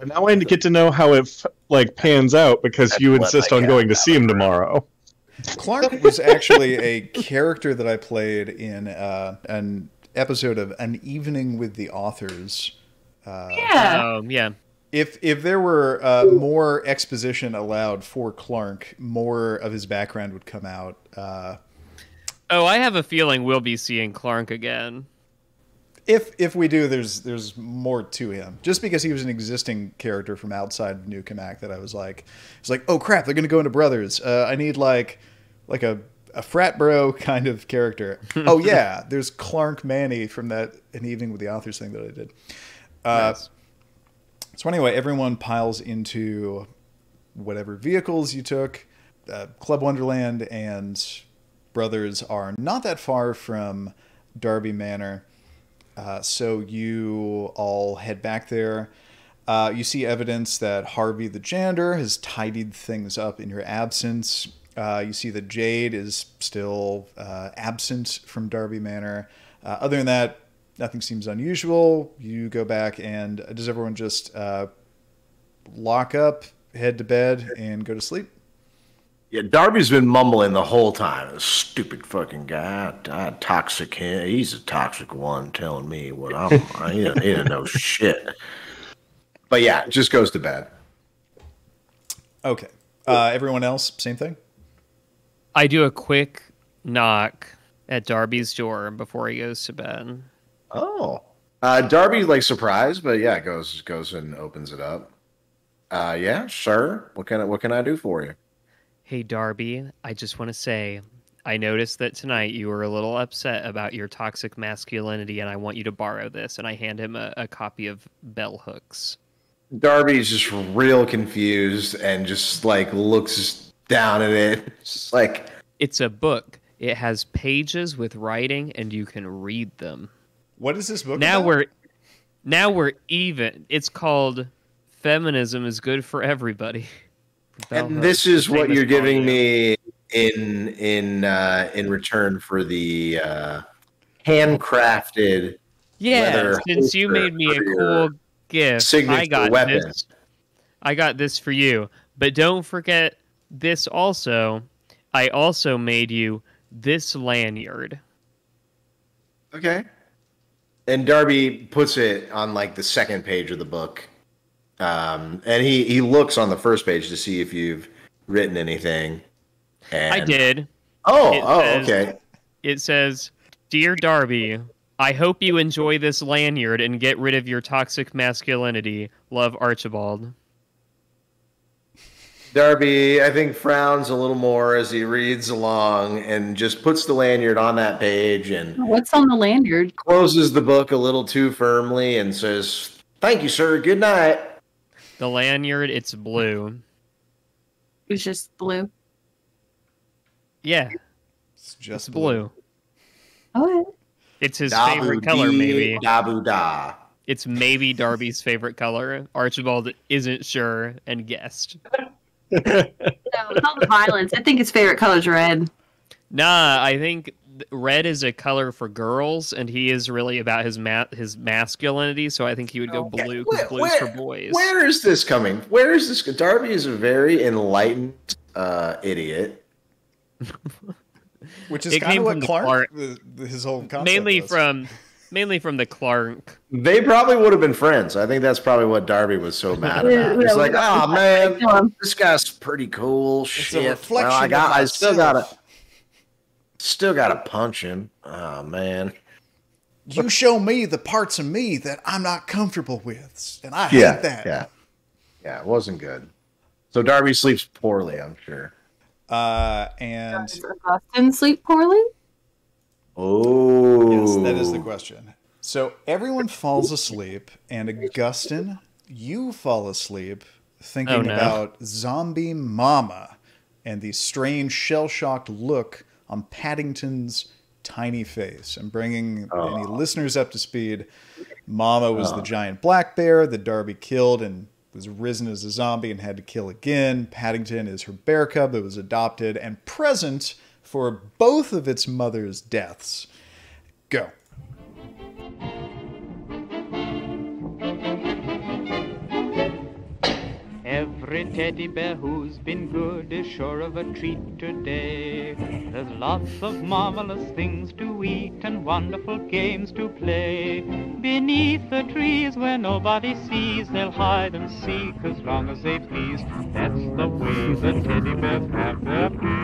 And now I need to get to know how it like pans out because That's you insist on going to see him tomorrow. Clark was actually a character that I played in uh, an episode of An Evening with the Authors. Uh, yeah. Um, yeah. If if there were uh, more exposition allowed for Clark, more of his background would come out. Uh, oh, I have a feeling we'll be seeing Clark again. If if we do, there's there's more to him. Just because he was an existing character from outside New Cammack, that I was like, it's like, oh crap, they're gonna go into Brothers. Uh, I need like like a a frat bro kind of character. Oh yeah, there's Clark Manny from that An Evening with the Authors thing that I did. Uh, nice. So anyway, everyone piles into whatever vehicles you took. Uh, Club Wonderland and Brothers are not that far from Darby Manor. Uh, so you all head back there. Uh, you see evidence that Harvey the Jander has tidied things up in your absence. Uh, you see that Jade is still uh, absent from Darby Manor. Uh, other than that, nothing seems unusual. You go back, and does everyone just uh, lock up, head to bed, and go to sleep? Yeah, Darby's been mumbling the whole time. This stupid fucking guy. I, I toxic him. He's a toxic one telling me what I'm. I, he doesn't know shit. But yeah, just goes to bed. Okay. Uh, everyone else, same thing? I do a quick knock at Darby's door before he goes to bed. Oh. Uh, Darby, like, surprised, but yeah, goes goes and opens it up. Uh, yeah, sure. What can I, what can I do for you? Hey, Darby, I just want to say, I noticed that tonight you were a little upset about your toxic masculinity, and I want you to borrow this. And I hand him a, a copy of Bell Hooks. Darby's just real confused and just, like, looks down at it. Just like, it's a book. It has pages with writing, and you can read them. What is this book now about? We're, now we're even. It's called Feminism is Good for Everybody. Bell and Hooks. This is what you're giving me in in uh, in return for the uh, handcrafted. Yeah, since you made me a cool gift, I got weapon. this. I got this for you, but don't forget this also. I also made you this lanyard. Okay. And Darby puts it on like the second page of the book. Um, and he, he looks on the first page to see if you've written anything. And... I did. Oh, it oh, says, okay. It says, "Dear Darby, I hope you enjoy this lanyard and get rid of your toxic masculinity. Love, Archibald." Darby, I think, frowns a little more as he reads along and just puts the lanyard on that page. And what's on the lanyard? Closes the book a little too firmly and says, "Thank you, sir. Good night." The lanyard, it's blue. It's just blue. Yeah. It's just it's blue. blue. What? It's his Dabu favorite color, maybe. Dabu da. It's maybe Darby's favorite color. Archibald isn't sure and guessed. No, it's all the violence. I think his favorite color is red. Nah, I think red is a color for girls, and he is really about his ma his masculinity. So I think he would go okay. blue because blue's where, for boys. Where is this coming? Where is this? Darby is a very enlightened uh, idiot, which is kind of what Clark, Clark his whole concept mainly was. from mainly from the Clark. They probably would have been friends. I think that's probably what Darby was so mad about. He's like, "Oh man, this guy's pretty cool. It's shit. A reflection well, I got. I still got it." Still got to punch him. Oh, man. You show me the parts of me that I'm not comfortable with, and I yeah, hate that. Yeah, yeah, it wasn't good. So Darby sleeps poorly, I'm sure. Uh, and does Austin sleep poorly? Oh. Yes, that is the question. So everyone falls asleep, and Augustine, you fall asleep thinking oh, no. about Zombie Mama and the strange shell-shocked look on Paddington's tiny face. I'm bringing oh. any listeners up to speed. Mama was oh. the giant black bear that Darby killed and was risen as a zombie and had to kill again. Paddington is her bear cub that was adopted and present for both of its mother's deaths. Go. Every teddy bear who's been good is sure of a treat today. There's lots of marvelous things to eat and wonderful games to play. Beneath the trees where nobody sees, they'll hide and seek as long as they please. That's the way the teddy bears have their picnic.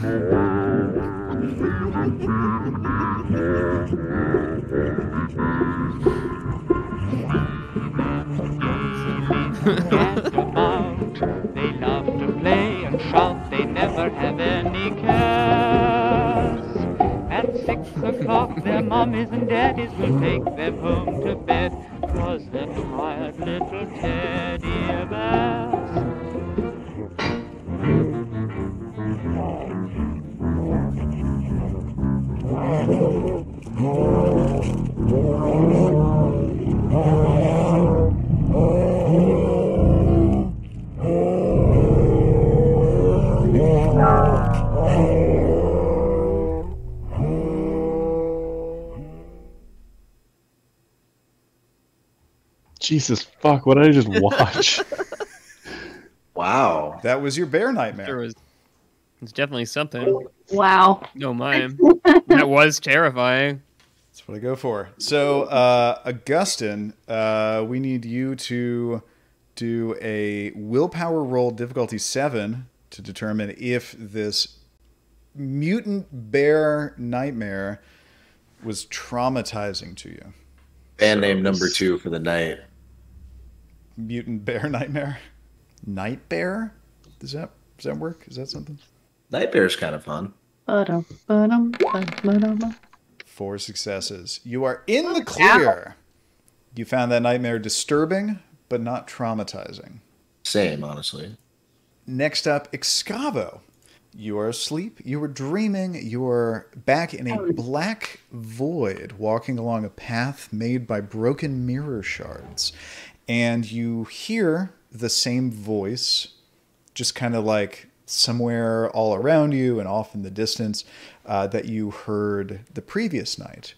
They love to play and shout, they never have any cares. At six o'clock their mummies and daddies will take them home to bed, 'cause they're tired little teddy bears. Jesus fuck, what did I just watch? Wow. That was your bear nightmare. There was, it's definitely something. Wow. No, mine. That was terrifying. That's what I go for. So, uh, Augustine, uh, we need you to do a willpower roll difficulty seven to determine if this mutant bear nightmare was traumatizing to you. Band name number two for the night. Mutant bear nightmare, night bear. Does that does that work? Is that something? Night bear is kind of fun. Ba-dum, ba-dum, ba-dum. Four successes. You are in the clear. Ow. You found that nightmare disturbing, but not traumatizing. Same, honestly. Next up, Excavo. You are asleep. You were dreaming. You are back in a black void, walking along a path made by broken mirror shards. And you hear the same voice, just kind of like somewhere all around you and off in the distance uh, that you heard the previous night.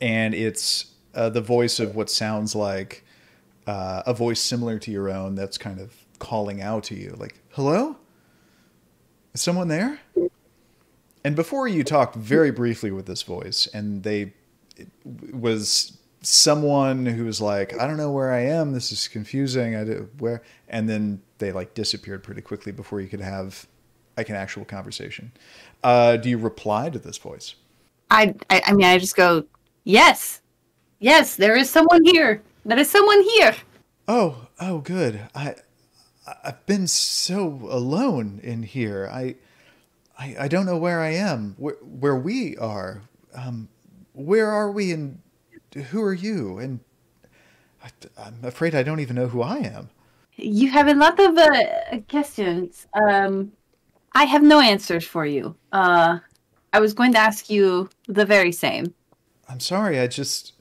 And it's uh, the voice of what sounds like uh, a voice similar to your own that's kind of calling out to you. Like, hello? Is someone there? And before you talked very briefly with this voice, and they it was... someone who's like, I don't know where I am. This is confusing. I do, where, and then they like disappeared pretty quickly before you could have like an actual conversation. Uh, do you reply to this voice? I, I, I mean, I just go, yes, yes, there is someone here. There is someone here. Oh, oh, good. I, I've been so alone in here. I, I, I don't know where I am. Where, where we are. Um, where are we in? Who are you? And I, I'm afraid I don't even know who I am. You have a lot of uh, questions. Um, I have no answers for you. Uh, I was going to ask you the very same. I'm sorry. I just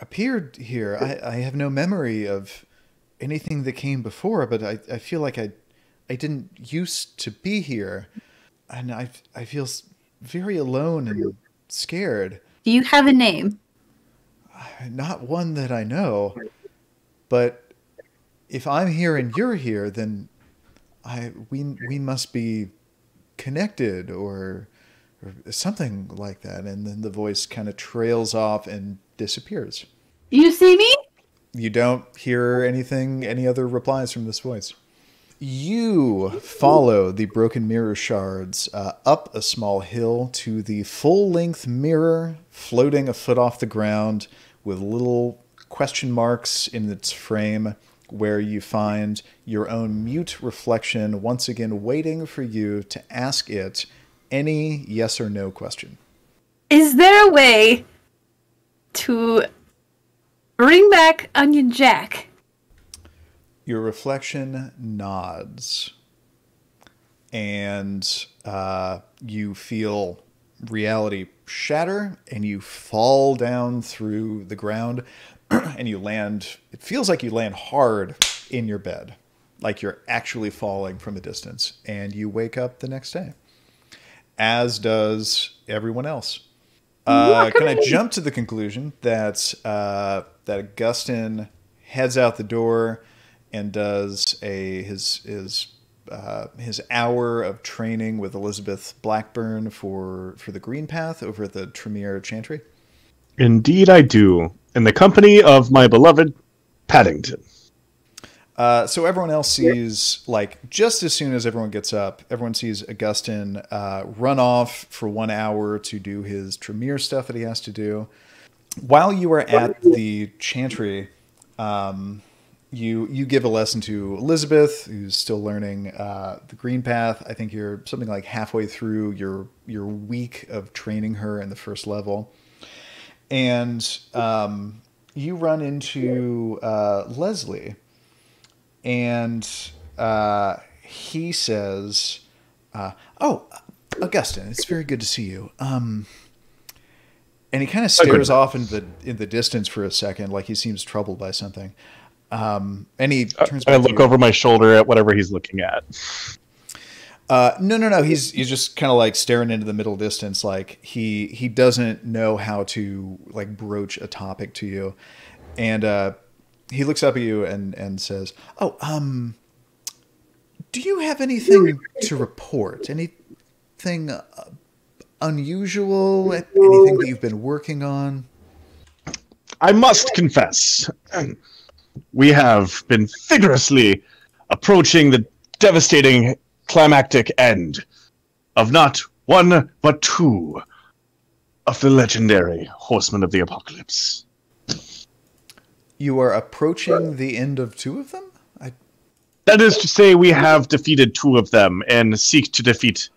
appeared here. I, I have no memory of anything that came before, but I, I feel like I, I didn't used to be here. And I, I feel very alone and scared. Do you have a name? Not one that I know, but if I'm here and you're here, then I we we must be connected or, or something like that. And then the voice kind of trails off and disappears. You see me? You don't hear anything, any other replies from this voice. You follow the broken mirror shards uh, up a small hill to the full-length mirror floating a foot off the ground with little question marks in its frame where you find your own mute reflection once again waiting for you to ask it any yes or no question. Is there a way to bring back Onion Jack? Your reflection nods, and uh, you feel reality shatter, and you fall down through the ground, and you land, it feels like you land hard in your bed, like you're actually falling from a distance, and you wake up the next day, as does everyone else. Uh, can I jump to the conclusion that, uh, that Augustine heads out the door and does a his his uh, his hour of training with Elizabeth Blackburn for for the Green Path over at the Tremere Chantry? Indeed, I do, in the company of my beloved Paddington. Uh, so everyone else sees, like, just as soon as everyone gets up, everyone sees Augustine uh, run off for one hour to do his Tremere stuff that he has to do. While you are at the Chantry. Um, You you give a lesson to Elizabeth, who's still learning uh, the Green Path. I think you're something like halfway through your your week of training her in the first level, and um, you run into uh, Leslie, and uh, he says, Uh, oh, Augustine, it's very good to see you. Um, and he kind of stares off in the in the distance for a second, like he seems troubled by something. Um, and he turns. Uh, I look over my shoulder at whatever he's looking at. Uh, no, no, no. He's he's just kind of like staring into the middle distance, like he he doesn't know how to like broach a topic to you, and uh, he looks up at you and and says, "Oh, um, do you have anything to report? Anything uh, unusual? Anything that you've been working on?" I must confess, we have been vigorously approaching the devastating climactic end of not one but two of the legendary horsemen of the apocalypse. You are approaching the end of two of them? I... That is to say, we have defeated two of them and seek to defeat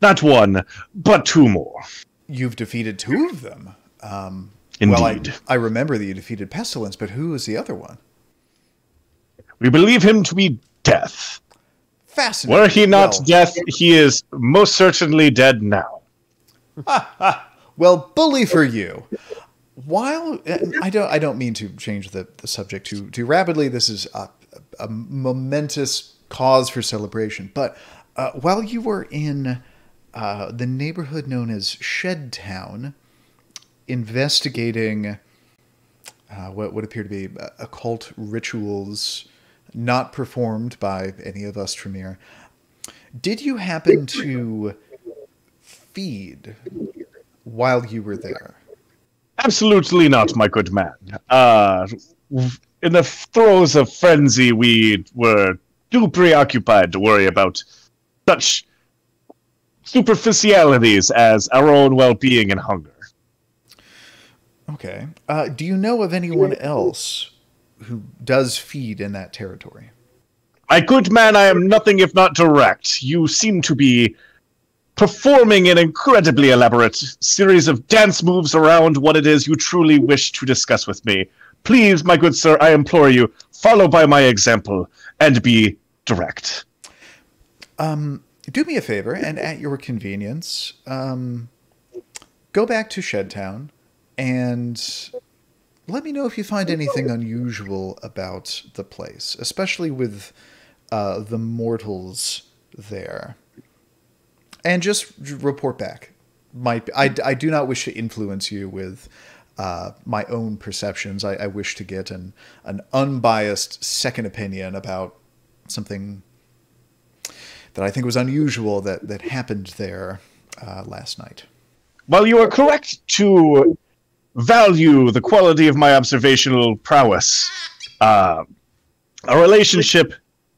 not one but two more. You've defeated two of them? Um, Indeed. Well, I, I remember that you defeated Pestilence, but who is the other one? We believe him to be Death. Fascinating. Were he not well, death, he is most certainly dead now. Ha, ha. Well, bully for you. While I don't, I don't mean to change the, the subject too too rapidly. This is a, a momentous cause for celebration. But uh, while you were in uh, the neighborhood known as Shedtown, investigating uh, what would appear to be occult rituals not performed by any of us Tremere, did you happen to feed while you were there? Absolutely not, my good man. Uh, in the throes of frenzy, we were too preoccupied to worry about such superficialities as our own well-being and hunger. Okay. Uh, do you know of anyone else who does feed in that territory? My good man, I am nothing if not direct. You seem to be performing an incredibly elaborate series of dance moves around what it is you truly wish to discuss with me. Please, my good sir, I implore you, follow by my example and be direct. Um, do me a favor, and at your convenience, um, go back to Shedtown and let me know if you find anything unusual about the place, especially with uh, the mortals there. And just report back. My, I, I do not wish to influence you with uh, my own perceptions. I, I wish to get an, an unbiased second opinion about something that I think was unusual that, that happened there uh, last night. Well, you are correct to value the quality of my observational prowess. Uh, a relationship,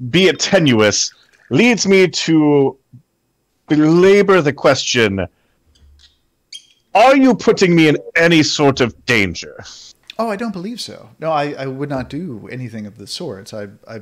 be it tenuous, leads me to belabor the question, are you putting me in any sort of danger? Oh, I don't believe so. No, I, I would not do anything of the sort. I, I,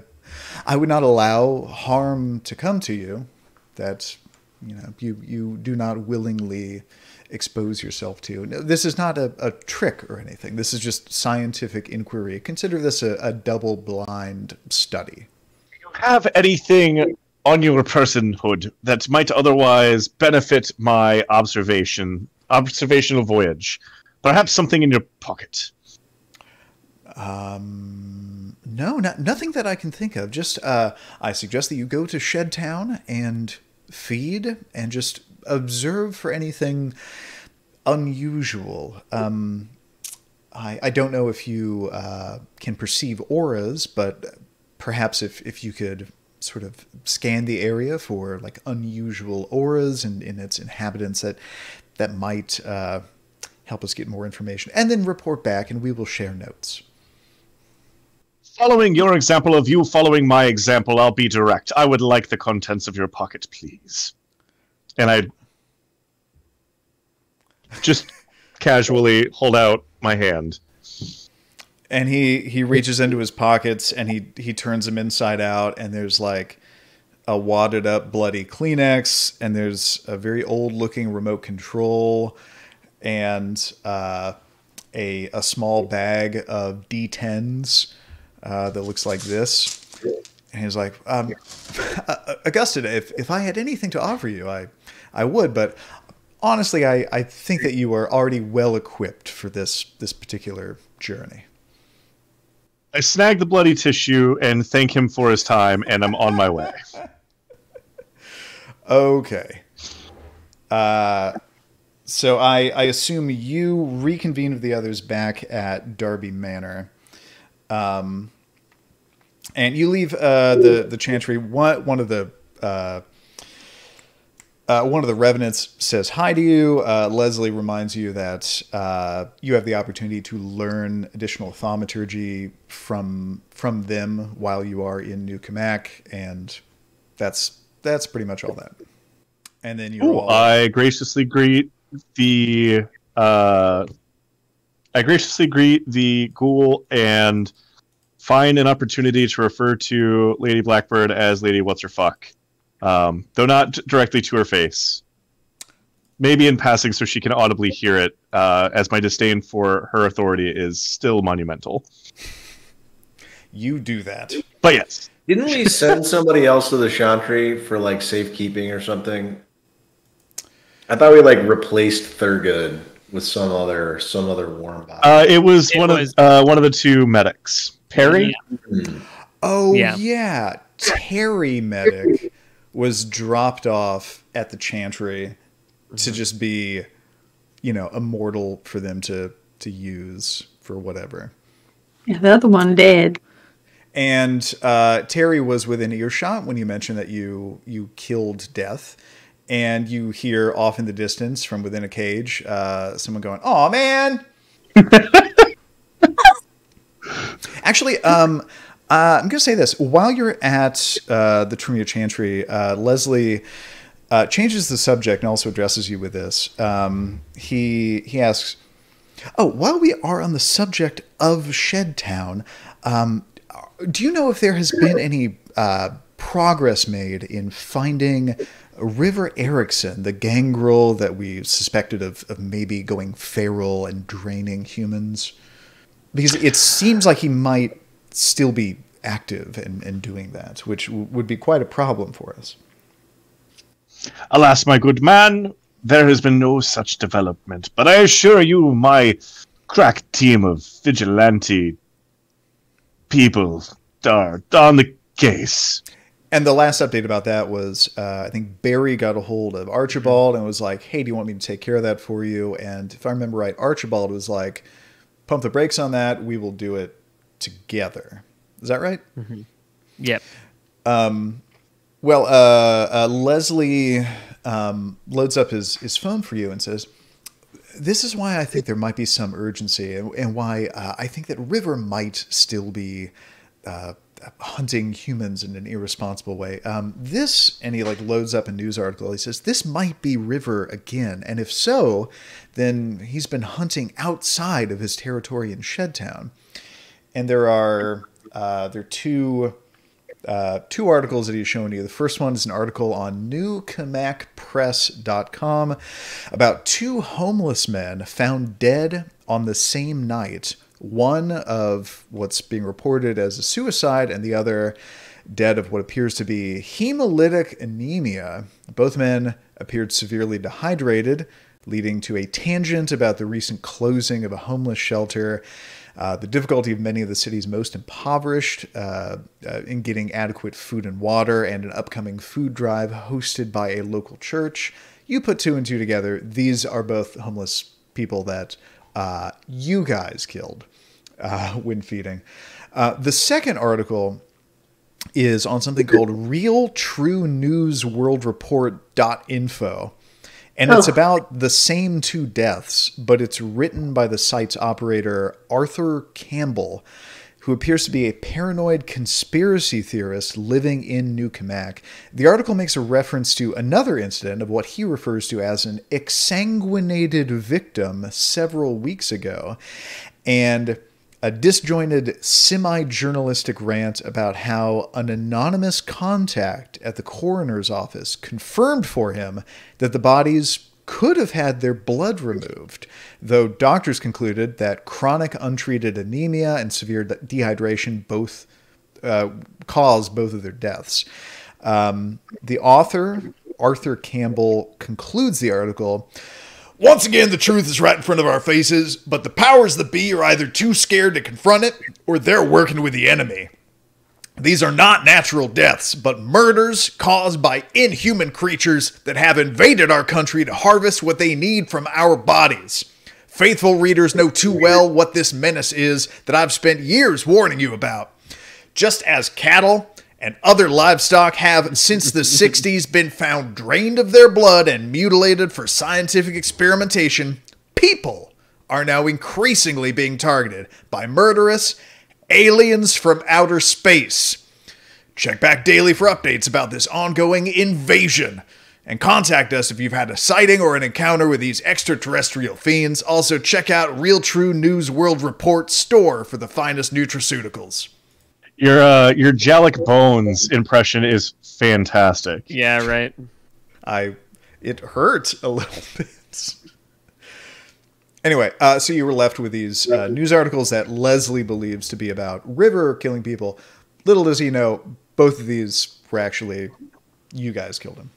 I would not allow harm to come to you that, you know, you, you do not willingly expose yourself to. This is not a, a trick or anything. This is just scientific inquiry. Consider this a, a double-blind study. Do you have anything on your personhood that might otherwise benefit my observation, observational voyage? Perhaps something in your pocket? Um, no, not, nothing that I can think of. Just, uh, I suggest that you go to Shedtown and feed and just observe for anything unusual. Um, I, I don't know if you uh, can perceive auras, but perhaps if, if you could sort of scan the area for like unusual auras and in its inhabitants, that that might uh, help us get more information, and then report back and we will share notes. Following your example of you following my example, I'll be direct. I would like the contents of your pocket, please. And I just casually hold out my hand. And he, he reaches into his pockets and he, he turns them inside out, and there's like a wadded up bloody Kleenex, and there's a very old looking remote control, and uh, a, a small bag of D tens uh, that looks like this. And he's like, um, yeah. Augustine, if, if I had anything to offer you, I, I would. But honestly, I, I think that you are already well equipped for this, this particular journey. I snag the bloody tissue and thank him for his time, and I'm on my way. Okay. Uh, so I, I assume you reconvene with the others back at Darby Manor. Um, and you leave uh, the the chantry. One one of the uh, uh, one of the revenants says hi to you. Uh, Leslie reminds you that uh, you have the opportunity to learn additional thaumaturgy from from them while you are in New Cammack, and that's that's pretty much all that. And then you. Ooh, all... I graciously greet the. Uh... I graciously greet the ghoul and find an opportunity to refer to Lady Blackbird as Lady What's-Her-Fuck, um, though not directly to her face. Maybe in passing so she can audibly hear it, uh, as my disdain for her authority is still monumental. You do that. But yes. Didn't we send somebody else to the Chantry for like safekeeping or something? I thought we like replaced Thurgood with some other some other warm body. Uh, it was it one was, of uh, one of the two medics, Perry. Yeah. Oh yeah. yeah, Terry medic was dropped off at the Chantry to just be, you know, immortal for them to to use for whatever. Yeah, the other one dead. And uh, Terry was within earshot when you mentioned that you you killed Death. And you hear off in the distance from within a cage, uh, someone going, "Aw, man!" Actually, um, uh, I'm going to say this. While you're at uh, the Tremere Chantry, uh, Leslie uh, changes the subject and also addresses you with this. Um, he, he asks, "Oh, while we are on the subject of Shedtown, um, do you know if there has been any uh, progress made in finding River Erickson, the gangrel that we suspected of, of maybe going feral and draining humans? Because it seems like he might still be active and, and doing that, which w would be quite a problem for us." "Alas, my good man, there has been no such development. But I assure you, my crack team of vigilante people are on the case." And the last update about that was, uh, I think Barry got a hold of Archibald and was like, "Hey, do you want me to take care of that for you?" And if I remember right, Archibald was like, "Pump the brakes on that. We will do it together." Is that right? Mm-hmm. Yep. Um, well, uh, uh, Leslie um, loads up his, his phone for you and says, "This is why I think there might be some urgency and, and why uh, I think that River might still be... Uh, hunting humans in an irresponsible way. Um, this," and he like loads up a news article. He says, "This might be River again. And if so, then he's been hunting outside of his territory in Shedtown." And there are, uh, there are two, uh, two articles that he's showing you. The first one is an article on new cammack press dot com about two homeless men found dead on the same night. One of what's being reported as a suicide and the other dead of what appears to be hemolytic anemia. Both men appeared severely dehydrated, leading to a tangent about the recent closing of a homeless shelter, uh, the difficulty of many of the city's most impoverished uh, uh, in getting adequate food and water, and an upcoming food drive hosted by a local church. You put two and two together. These are both homeless people that Uh, you guys killed uh, when feeding. Uh, the second article is on something called Real True News World Report dot info. And oh. It's about the same two deaths, but it's written by the site's operator, Arthur Campbell, who appears to be a paranoid conspiracy theorist living in New Cammack. The article makes a reference to another incident of what he refers to as an exsanguinated victim several weeks ago, and a disjointed semi-journalistic rant about how an anonymous contact at the coroner's office confirmed for him that the bodies could have had their blood removed, though doctors concluded that chronic untreated anemia and severe dehydration both uh, caused both of their deaths. Um, the author, Arthur Campbell, concludes the article, "Once again, the truth is right in front of our faces, but the powers that be are either too scared to confront it, or they're working with the enemy. These are not natural deaths, but murders caused by inhuman creatures that have invaded our country to harvest what they need from our bodies. Faithful readers know too well what this menace is that I've spent years warning you about. Just as cattle and other livestock have, since the sixties, been found drained of their blood and mutilated for scientific experimentation, people are now increasingly being targeted by murderous aliens from outer space. Check back daily for updates about this ongoing invasion, and contact us if you've had a sighting or an encounter with these extraterrestrial fiends. Also, check out Real True News World Report store for the finest nutraceuticals." Your uh, your Jellic Bones impression is fantastic. Yeah, right. I it hurt a little bit. Anyway, uh, so you were left with these uh, news articles that Leslie believes to be about River killing people. Little does he know, both of these were actually you guys killed him.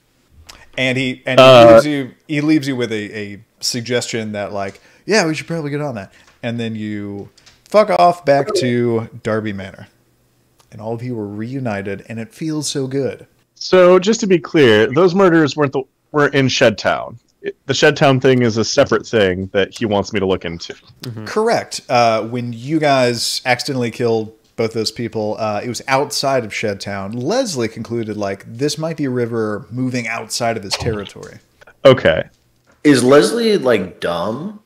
And he and he uh, leaves you he leaves you with a, a suggestion that, like, yeah, we should probably get on that. And then you fuck off back to Darby Manor. And all of you were reunited, and it feels so good. So, just to be clear, those murders weren't the, were in Shedtown. It, the Shedtown thing is a separate thing that he wants me to look into. Mm-hmm. Correct. Uh, when you guys accidentally killed both those people, uh, it was outside of Shedtown. Leslie concluded, like, this might be River moving outside of his territory. Okay. Is Leslie, like, dumb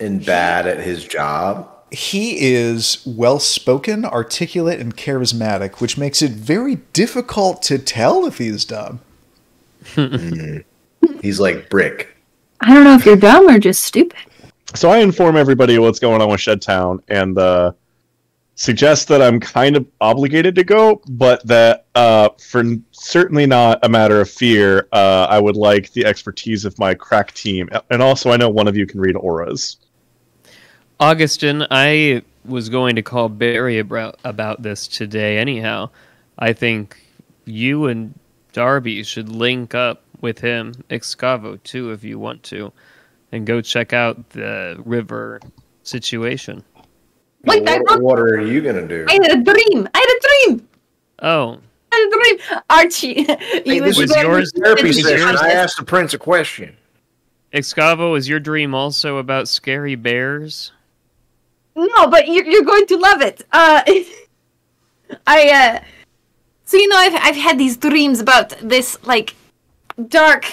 and bad at his job? He is well-spoken, articulate, and charismatic, which makes it very difficult to tell if he's dumb. He's like Brick. I don't know if you're dumb or just stupid. So I inform everybody what's going on with Shedtown and uh, suggest that I'm kind of obligated to go, but that uh, for certainly not a matter of fear, uh, I would like the expertise of my crack team. And also, I know one of you can read auras. Augustine, I was going to call Barry about, about this today anyhow. I think you and Darby should link up with him, Excavo too, if you want to, and go check out the River situation. Wait, what, I don't, what are you going to do? I had a dream! I had a dream! Oh. I had a dream! Archie! Hey, this was, was yours? Therapy session. I asked the Prince a question. Excavo, is your dream also about scary bears? No, but you're, you're going to love it. Uh, I, uh, so, you know, I've, I've had these dreams about this, like, dark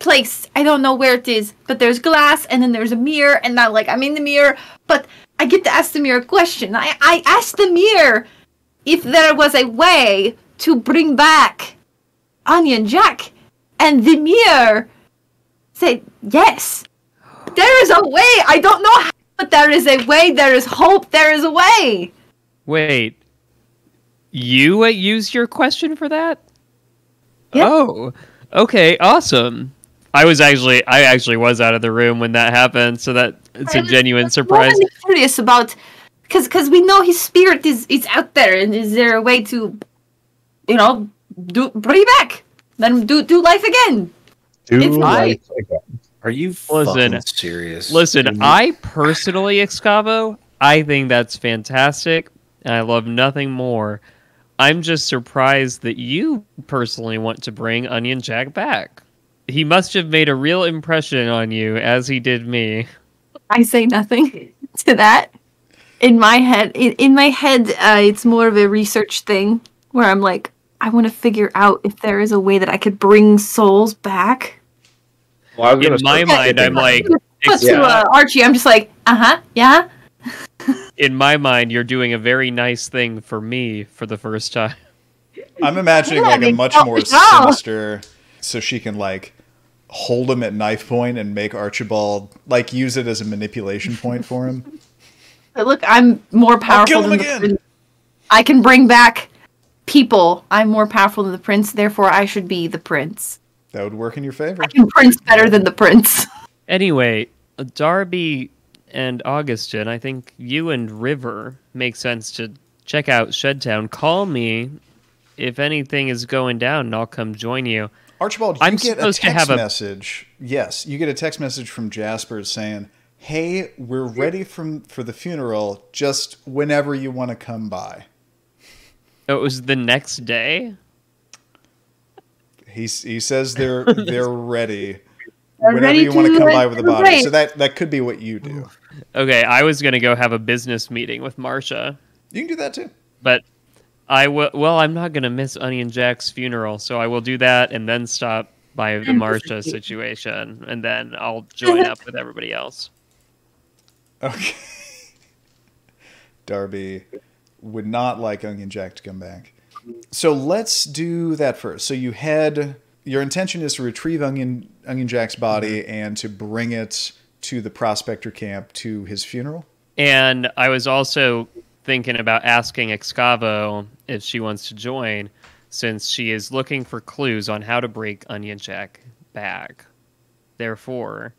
place. I don't know where it is, but there's glass, and then there's a mirror, and now, like, I'm in the mirror, but I get to ask the mirror a question. I, I asked the mirror if there was a way to bring back Onion Jack, and the mirror said, yes, there is a way. I don't know how. But there is a way, there is hope, there is a way. Wait. You uh, use your question for that? Yep. Oh. Okay, awesome. I was actually I actually was out of the room when that happened, so that it's I a was, genuine was surprise. I'm curious about cuz cuz we know his spirit is it's out there, and is there a way to, you know, do bring it back? Let him do do life again. Do it's life I, again. Are you listen, fucking serious? Listen, mm-hmm. I personally, Excavo, I think that's fantastic, and I love nothing more. I'm just surprised that you personally want to bring Onion Jack back. He must have made a real impression on you, as he did me. I say nothing to that. In my head, in, in my head, uh, it's more of a research thing, where I'm like, I want to figure out if there is a way that I could bring souls back. Well, in my mind, I'm like, but to uh, Archie, I'm just like, uh-huh, yeah. In my mind, you're doing a very nice thing for me for the first time. I'm imagining, yeah, like, a much more sinister, so she can, like, hold him at knife point and make Archibald, like, use it as a manipulation point for him. But look, I'm more powerful I'll kill him than again. The prince. I can bring back people. I'm more powerful than the prince, therefore I should be the prince. That would work in your favor. I can prince better than the prince. Anyway, Darby and Augustine, I think you and River make sense to check out Shedtown. Call me if anything is going down, and I'll come join you. Archibald, you I'm get a text message. A... Yes, you get a text message from Jasper saying, hey, we're ready from, for the funeral, just whenever you want to come by. So it was the next day? He, he says they're, they're ready. They're whenever ready you want to come by with the body. Right. So that, that could be what you do. Okay, I was going to go have a business meeting with Marcia. You can do that too. But... I will, well, I'm not going to miss Onion Jack's funeral, so I will do that and then stop by the Marcia situation, and then I'll join up with everybody else. Okay. Darby would not like Onion Jack to come back. So let's do that first. So you had, your intention is to retrieve Onion, Onion Jack's body mm-hmm. and to bring it to the prospector camp to his funeral? And I was also... thinking about asking Excavo if she wants to join, since she is looking for clues on how to break Onion Jack back. Therefore,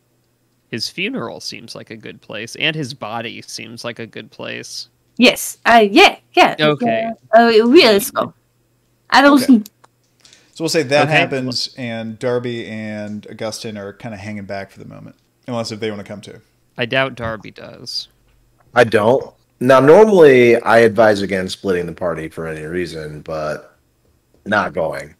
his funeral seems like a good place, and his body seems like a good place. Yes. Uh, yeah, yeah. Okay. Uh, uh, we, let's go. I don't... Okay. So we'll say that okay. happens, and Darby and Augustine are kind of hanging back for the moment. Unless if they want to come too. I doubt Darby does. I don't. Now, normally, I advise against splitting the party for any reason, but not going.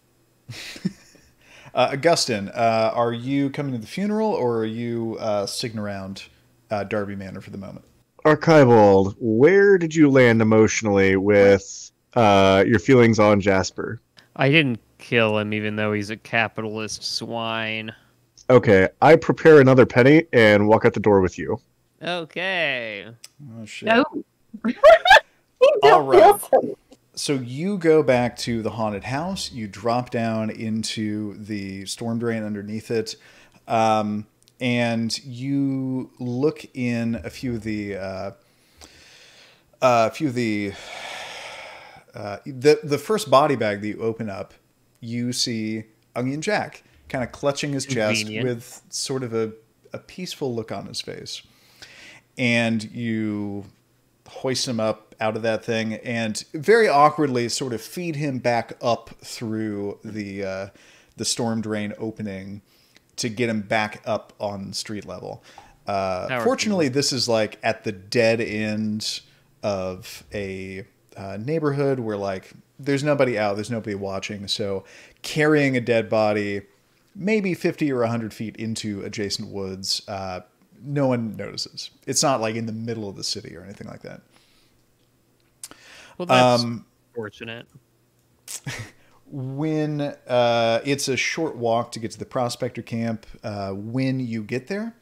uh, Augustine, uh, are you coming to the funeral, or are you uh, sticking around uh, Darby Manor for the moment? Archibald, where did you land emotionally with uh, your feelings on Jasper? I didn't kill him, even though he's a capitalist swine. Okay, I prepare another penny and walk out the door with you. Okay. Oh, shit. No. All right. So you go back to the haunted house. You drop down into the storm drain underneath it. Um, and you look in a few of the, uh, uh, a few of the, uh, the, the first body bag that you open up, you see Onion Jack kind of clutching his chest with sort of a, a peaceful look on his face. And you hoist him up out of that thing and very awkwardly sort of feed him back up through the, uh, the storm drain opening to get him back up on street level. Uh, fortunately, this is like at the dead end of a uh, neighborhood where like there's nobody out, there's nobody watching. So carrying a dead body maybe fifty or a hundred feet into adjacent woods, uh, no one notices. It's not like in the middle of the city or anything like that. Well, that's um, fortunate. When uh, it's a short walk to get to the prospector camp, uh, when you get there,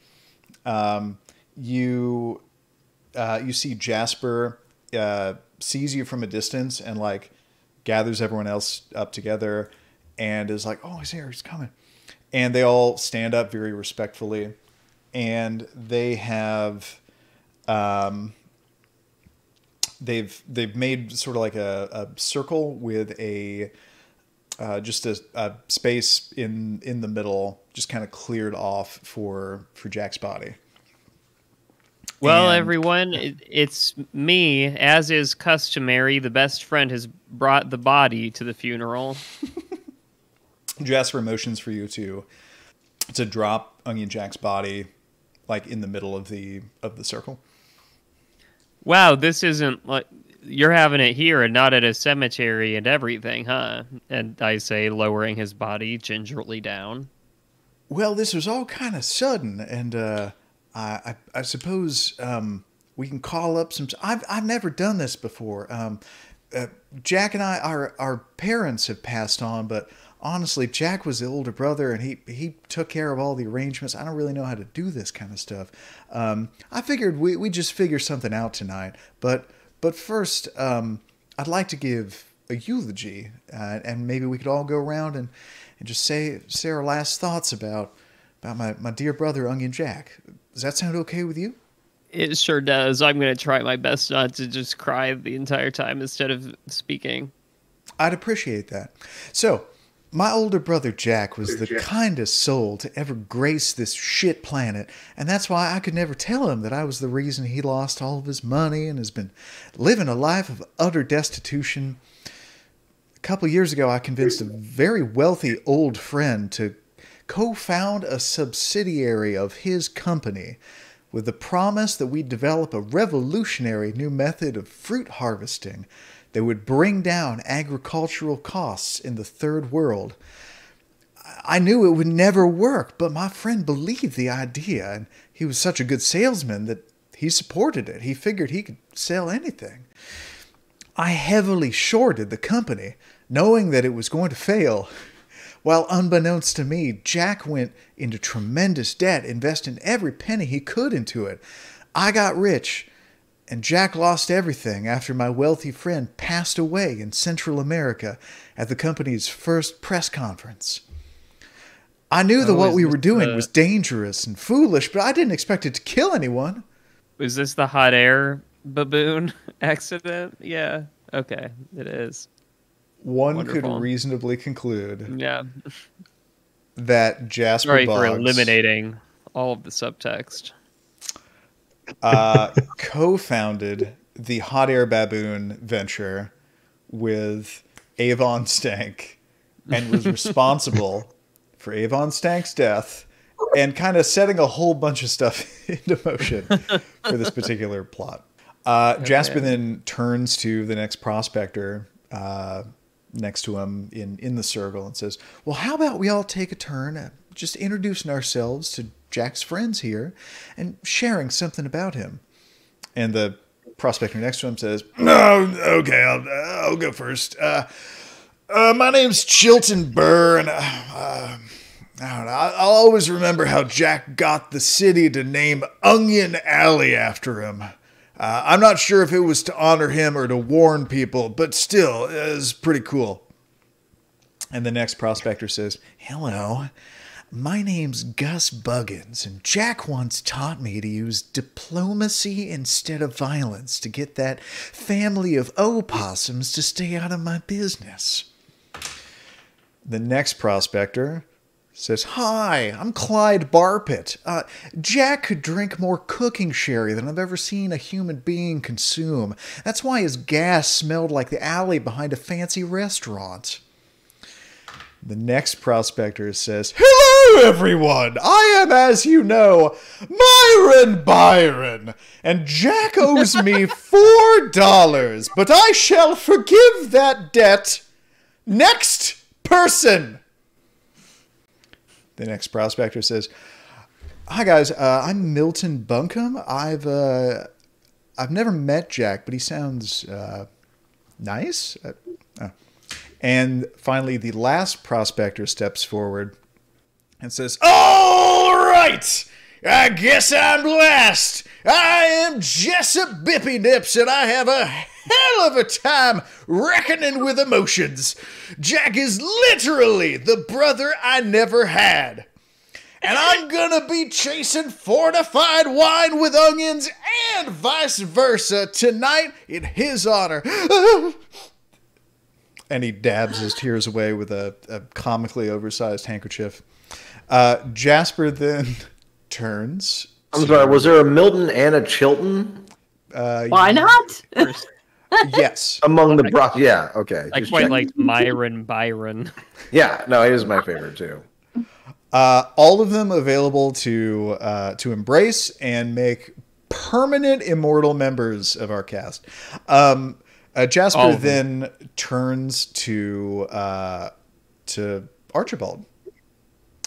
um, you uh, you see Jasper uh, sees you from a distance and like gathers everyone else up together and is like, "Oh, he's here! He's coming!" And they all stand up very respectfully. And they have, um, they've they've made sort of like a, a circle with a uh, just a, a space in in the middle, just kind of cleared off for for Jack's body. Well, and, everyone, it, it's me. As is customary, the best friend has brought the body to the funeral. Jasper motions for you to to drop Onion Jack's body. Like in the middle of the of the circle. Wow, this isn't like you're having it here and not at a cemetery and everything, huh? And I say, lowering his body gingerly down. Well, this was all kind of sudden, and uh, I, I I suppose um, we can call up some. I've I've never done this before. Um, uh, Jack and I, our our parents have passed on, but. Honestly, Jack was the older brother, and he, he took care of all the arrangements. I don't really know how to do this kind of stuff. Um, I figured we we just figure something out tonight. But but first, um, I'd like to give a eulogy, uh, and maybe we could all go around and, and just say say our last thoughts about about my, my dear brother Onion Jack. Does that sound okay with you? It sure does. I'm going to try my best not to just cry the entire time instead of speaking. I'd appreciate that. So. My older brother Jack was the kindest soul to ever grace this shit planet, and that's why I could never tell him that I was the reason he lost all of his money and has been living a life of utter destitution. A couple years ago, I convinced a very wealthy old friend to co-found a subsidiary of his company with the promise that we'd develop a revolutionary new method of fruit harvesting that would bring down agricultural costs in the third world. I knew it would never work, but my friend believed the idea, and he was such a good salesman that he supported it. He figured he could sell anything. I heavily shorted the company, knowing that it was going to fail. While unbeknownst to me, Jack went into tremendous debt, investing every penny he could into it. I got rich, and Jack lost everything after my wealthy friend passed away in Central America at the company's first press conference. I knew that oh, what we were doing the... was dangerous and foolish, but I didn't expect it to kill anyone. Was this the Hot Air Baboon accident? Yeah. Okay, it is. One Wonderful. could reasonably conclude yeah. that Jasper Sorry Boggs... Sorry for eliminating all of the subtext. uh, co-founded the Hot Air Baboon venture with Avon Stank and was responsible for Avon Stank's death and kind of setting a whole bunch of stuff into motion for this particular plot. Uh, okay. Jasper then turns to the next prospector uh, next to him in, in the circle and says, well, how about we all take a turn at just introducing ourselves to Jack's friends here and sharing something about him. And the prospector next to him says, no, okay, I'll, uh, I'll go first. Uh, uh, my name's Chilton Burr, and uh, uh, I don't know, I'll always remember how Jack got the city to name Onion Alley after him. Uh, I'm not sure if it was to honor him or to warn people, but still, it's pretty cool. And the next prospector says, hello. My name's Gus Buggins, and Jack once taught me to use diplomacy instead of violence to get that family of opossums to stay out of my business. The next prospector says, hi, I'm Clyde Barpit. Uh, Jack could drink more cooking sherry than I've ever seen a human being consume. That's why his gas smelled like the alley behind a fancy restaurant. The next prospector says, hello, everyone. I am, as you know, Myron Byron, and Jack owes me four dollars, but I shall forgive that debt. Next person. The next prospector says, hi, guys. Uh, I'm Milton Buncombe. I've uh, I've never met Jack, but he sounds uh, nice. Uh, oh. And finally, the last prospector steps forward and says, all right, I guess I'm last. I am Jessup Bippy Nips, and I have a hell of a time reckoning with emotions. Jack is literally the brother I never had. And I'm going to be chasing fortified wine with onions and vice versa tonight in his honor. And he dabs his tears away with a, a comically oversized handkerchief. Uh, Jasper then turns. I'm sorry, was there a Milton and a Chilton? Uh, Why not? Yes. Among the broth, yeah, okay. I quite like Myron Byron. Yeah, no, he was my favorite too. Uh, all of them available to uh, to embrace and make permanent immortal members of our cast. Um... Uh, Jasper then turns to uh, to Archibald,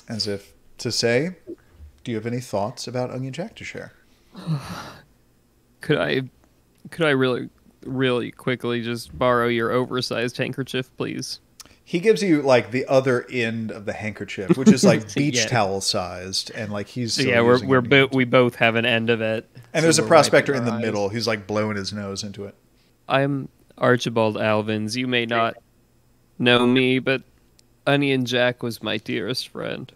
as if to say, "Do you have any thoughts about Onion Jack to share?" Could I, could I really, really quickly just borrow your oversized handkerchief, please? He gives you like the other end of the handkerchief, which is like beach yeah. towel sized, and like he's still yeah, we're we're bo we both have an end of it, and so there's a prospector in the eyes. middle who's like blowing his nose into it. I'm Archibald Alvins. You may not know me, but Onion Jack was my dearest friend.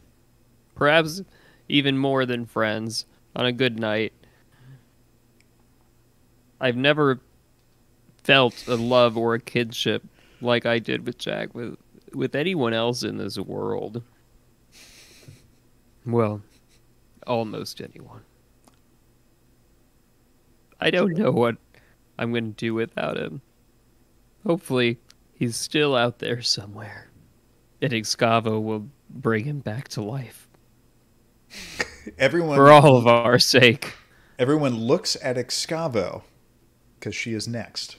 Perhaps even more than friends on a good night. I've never felt a love or a kinship like I did with Jack. With with anyone else in this world. Well, almost anyone. I don't know what I'm going to do without him. Hopefully, he's still out there somewhere. And Excavo will bring him back to life. Everyone, for all of our sake. Everyone looks at Excavo, because she is next.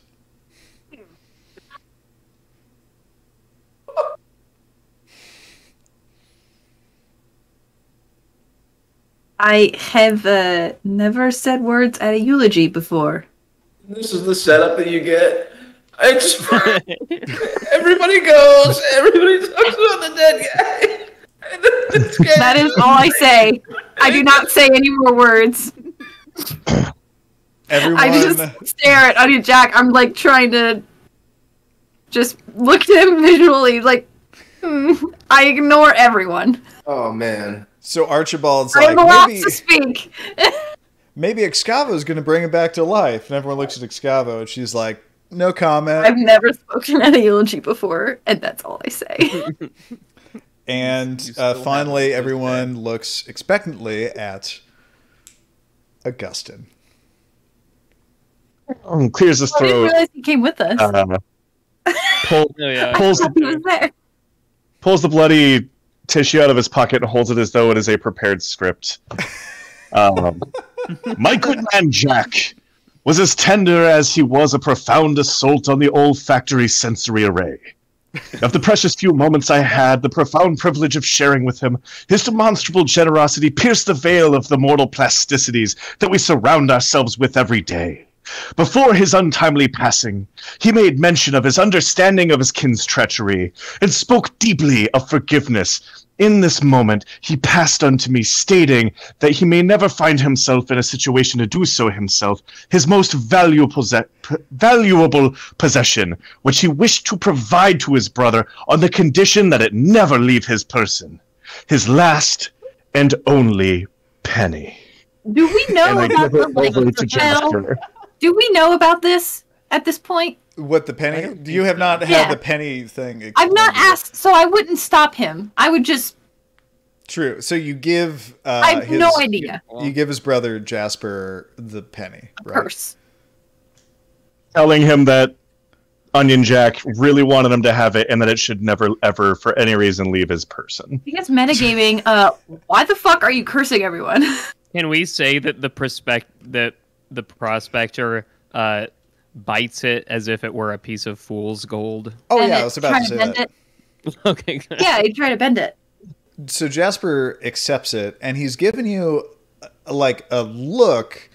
I have uh, never said words at a eulogy before. This is the setup that you get. I just, everybody goes, everybody talks about the dead guy. That is all I say. I do not say any more words. Everyone... I just stare at Onion Jack. I'm like trying to just look at him visually. Like, hmm. I ignore everyone. Oh, man. So Archibald's like, I'm allowed maybe, to speak. Maybe Excavo's going to bring him back to life. And everyone looks at Excavo and she's like, no comment. I've never spoken at a eulogy before, and that's all I say. And uh, finally, everyone that. looks expectantly at Augustine. Um, clears his throat. I didn't realize he came with us. Uh, pull, oh, yeah. pulls, the, pulls the bloody... tissue out of his pocket and holds it as though it is a prepared script. Um, my good man Jack was as tender as he was a profound assault on the olfactory sensory array. Of the precious few moments I had the profound privilege of sharing with him, his demonstrable generosity pierced the veil of the mortal plasticities that we surround ourselves with every day. Before his untimely passing, he made mention of his understanding of his kin's treachery, and spoke deeply of forgiveness. In this moment, he passed unto me, stating that he may never find himself in a situation to do so himself, his most valuable, valuable possession, which he wished to provide to his brother on the condition that it never leave his person, his last and only penny. Do we know about the, like, Do we know about this at this point? What, the penny? You have not had yeah. the penny thing explained. I've not asked, so I wouldn't stop him. I would just... True. So you give... Uh, I have his, no idea. You, you give his brother, Jasper, the penny. A right? purse. Telling him that Onion Jack really wanted him to have it and that it should never, ever, for any reason, leave his person. He gets metagaming. Uh, why the fuck are you cursing everyone? Can we say that the prospect... that the prospector uh, bites it as if it were a piece of fool's gold. Oh, and yeah, I was about to say to that. It. Okay, good. Yeah, you try to bend it. So Jasper accepts it, and he's given you, like, a look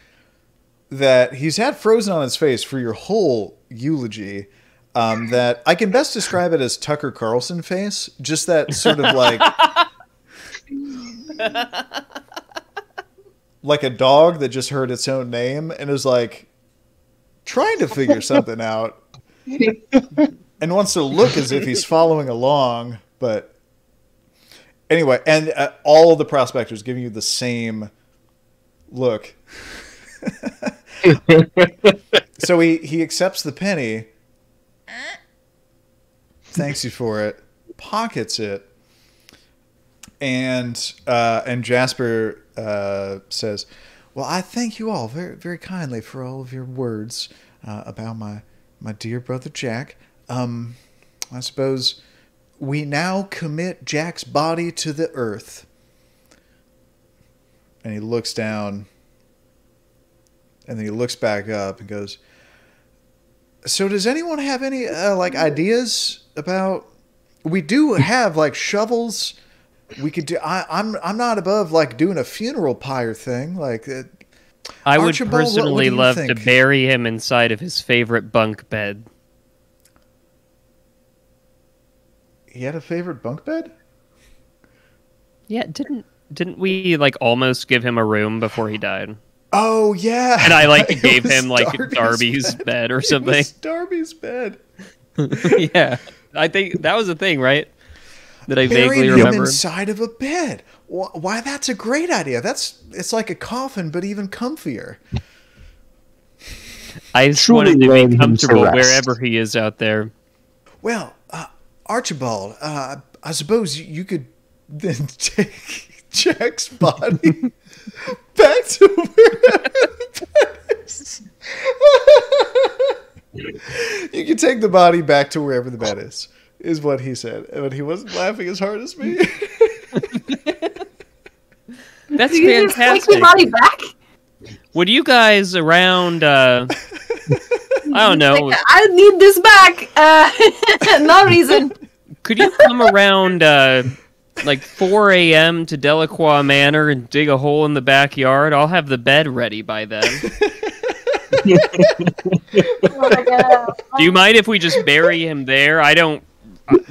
that he's had frozen on his face for your whole eulogy, um, that I can best describe it as Tucker Carlson face, just that sort of, like... like a dog that just heard its own name and is like trying to figure something out and wants to look as if he's following along. But anyway, and uh, all of the prospectors giving you the same look. So he, he accepts the penny, thanks you for it, pockets it. And uh, and Jasper uh, says, "Well, I thank you all very, very kindly for all of your words uh, about my my dear brother Jack. Um, I suppose we now commit Jack's body to the earth." And he looks down, and then he looks back up and goes, "So does anyone have any uh, like ideas about? We do have like shovels." We could do. I, I'm. I'm not above like doing a funeral pyre thing. Like, uh, I would Archibald, personally love think? to bury him inside of his favorite bunk bed. He had a favorite bunk bed? Yeah. Didn't Didn't we like almost give him a room before he died? Oh yeah. And I like it gave him like Darby's, Darby's bed. bed or something. It was Darby's bed. Yeah, I think that was a thing, right? That I Buried vaguely remember. Him inside of a bed. Why, that's a great idea. That's it's like a coffin, but even comfier. I just want him to be comfortable wherever he is out there. Well, uh, Archibald, uh, I suppose you could then take Jack's body back to wherever that is. You can take the body back to wherever the bed is, is what he said. But he wasn't laughing as hard as me. That's you fantastic. Just take the body back? Would you guys around... Uh, I don't know. I need this back. Uh, no reason. Could you come around uh, like four A M to Delacroix Manor and dig a hole in the backyard? I'll have the bed ready by then. Oh, do you mind if we just bury him there? I don't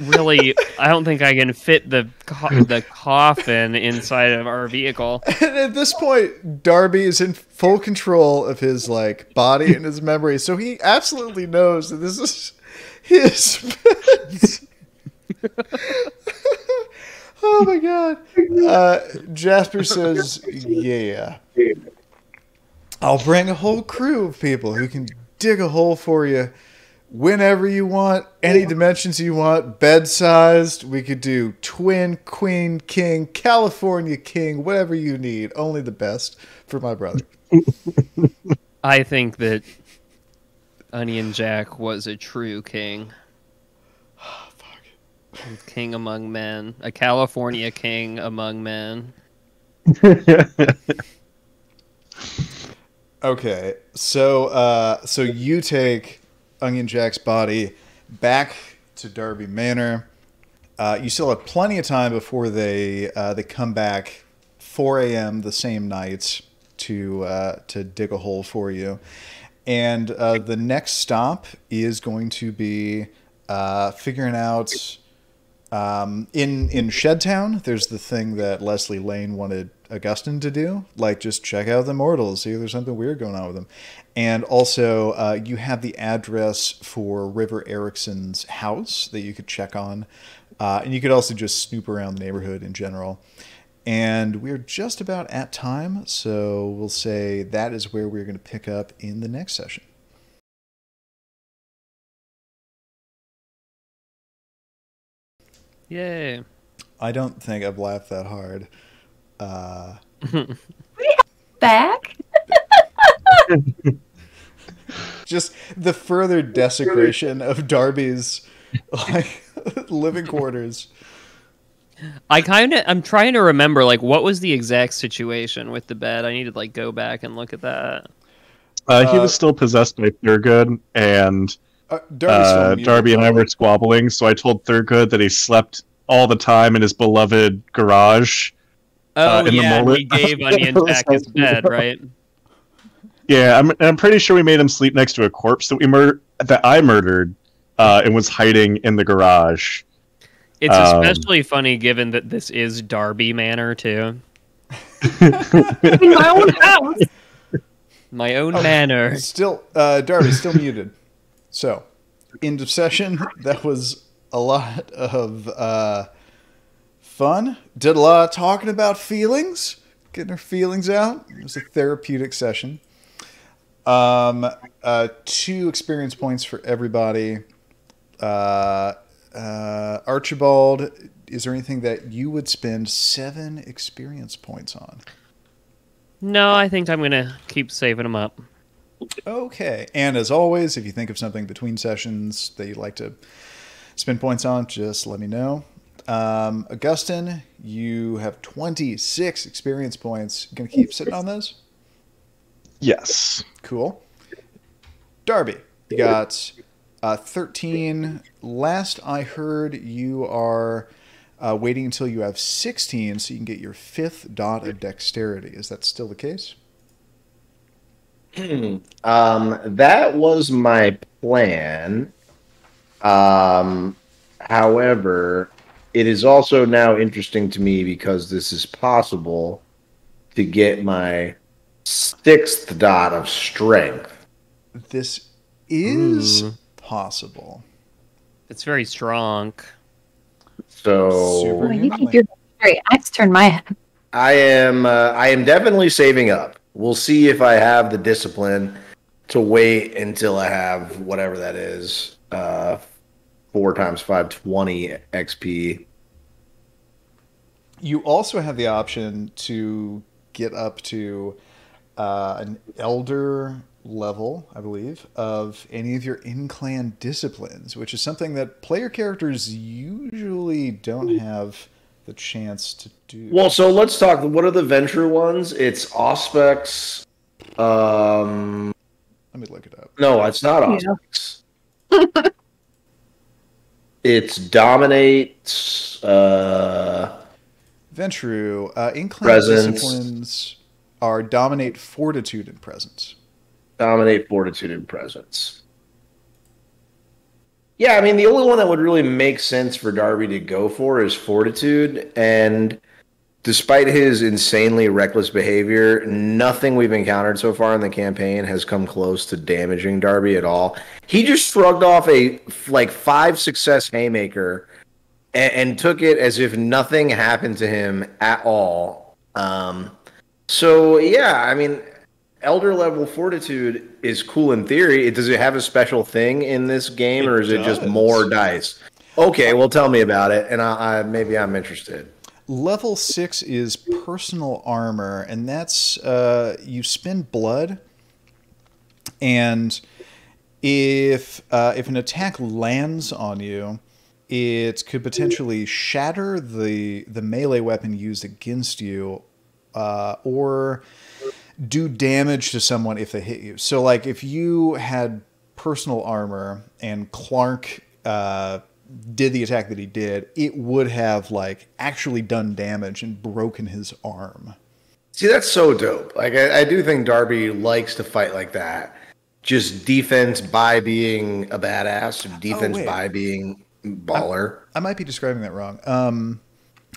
really, I don't think I can fit the co the coffin inside of our vehicle. And at this point, Darby is in full control of his like body and his memory, so he absolutely knows that this is his. Oh my god! Uh, Jasper says, "Yeah." I'll bring a whole crew of people who can dig a hole for you whenever you want, any dimensions you want, bed-sized. We could do twin, queen, king, California king, whatever you need. Only the best for my brother. I think that Onion Jack was a true king. Oh, fuck. A king among men. A California king among men. Okay, so uh, so you take Onion Jack's body back to Darby Manor. Uh, you still have plenty of time before they uh, they come back four A M the same night to uh, to dig a hole for you, and uh, the next stop is going to be uh, figuring out um, in in Shedtown. There's the thing that Leslie Laine wanted Augustine to do, like just check out the mortals, see if there's something weird going on with them. And also uh, you have the address for River Erickson's house that you could check on. Uh, and you could also just snoop around the neighborhood in general. And we're just about at time, so we'll say that is where we're going to pick up in the next session. Yay. I don't think I've laughed that hard. Uh, back. Just the further desecration of Darby's like living quarters. I kind of I'm trying to remember like what was the exact situation with the bed. I need to like go back and look at that. Uh, he uh, was still possessed by Thurgood, and uh, uh, Darby and I were squabbling. So I told Thurgood that he slept all the time in his beloved garage. Oh, uh, in yeah, the he gave Onion Jack his bed, right? Yeah, I'm, I'm pretty sure we made him sleep next to a corpse that we mur that I murdered uh, and was hiding in the garage. It's um, especially funny given that this is Darby Manor, too. My own house! My own oh, manor. Still, uh, Darby's still muted. So, end of session. That was a lot of... Uh, fun. Did a lot of talking about feelings, getting her feelings out. It was a therapeutic session. Um, uh, two experience points for everybody. Uh, uh, Archibald, is there anything that you would spend seven experience points on? No, I think I'm going to keep saving them up. Okay. And as always, if you think of something between sessions that you'd like to spend points on, just let me know. Um, Augustine, you have twenty-six experience points. Gonna keep sitting on those? Yes. Cool. Darby, you got uh, thirteen. Last I heard, you are uh, waiting until you have sixteen so you can get your fifth dot of dexterity. Is that still the case? um, that was my plan. Um, however... It is also now interesting to me because this is possible to get my sixth dot of strength. This is mm. possible. It's very strong. So I need to do that. I have to turn my head. I am. Uh, I am definitely saving up. We'll see if I have the discipline to wait until I have whatever that is. Uh, four times five, twenty X P. You also have the option to get up to uh, an elder level, I believe, of any of your in-clan disciplines, which is something that player characters usually don't have the chance to do. Well, so let's talk. What are the Ventrue ones? It's Auspex. Um, Let me look it up. No, it's not Auspex. Yeah. It's Dominate. Uh, Ventrue. Uh, in-clan disciplines are Dominate, Fortitude, and Presence. Dominate, Fortitude, and Presence. Yeah, I mean, the only one that would really make sense for Darby to go for is Fortitude, and despite his insanely reckless behavior, nothing we've encountered so far in the campaign has come close to damaging Darby at all. He just shrugged off a, like, five-success haymaker and, and took it as if nothing happened to him at all. Um, so, yeah, I mean... Elder level Fortitude is cool in theory. It, does it have a special thing in this game, it or is does. it just more dice? Okay, well, tell me about it, and I, I, maybe I'm interested. Level six is personal armor, and that's uh, you spend blood, and if uh, if an attack lands on you, it could potentially shatter the the melee weapon used against you, uh, or do damage to someone if they hit you. So, like, if you had personal armor and Clark uh, did the attack that he did, it would have, like, actually done damage and broken his arm. See, that's so dope. Like, I, I do think Darby likes to fight like that. Just defense by being a badass, defense oh, by being baller. I, I might be describing that wrong. Um...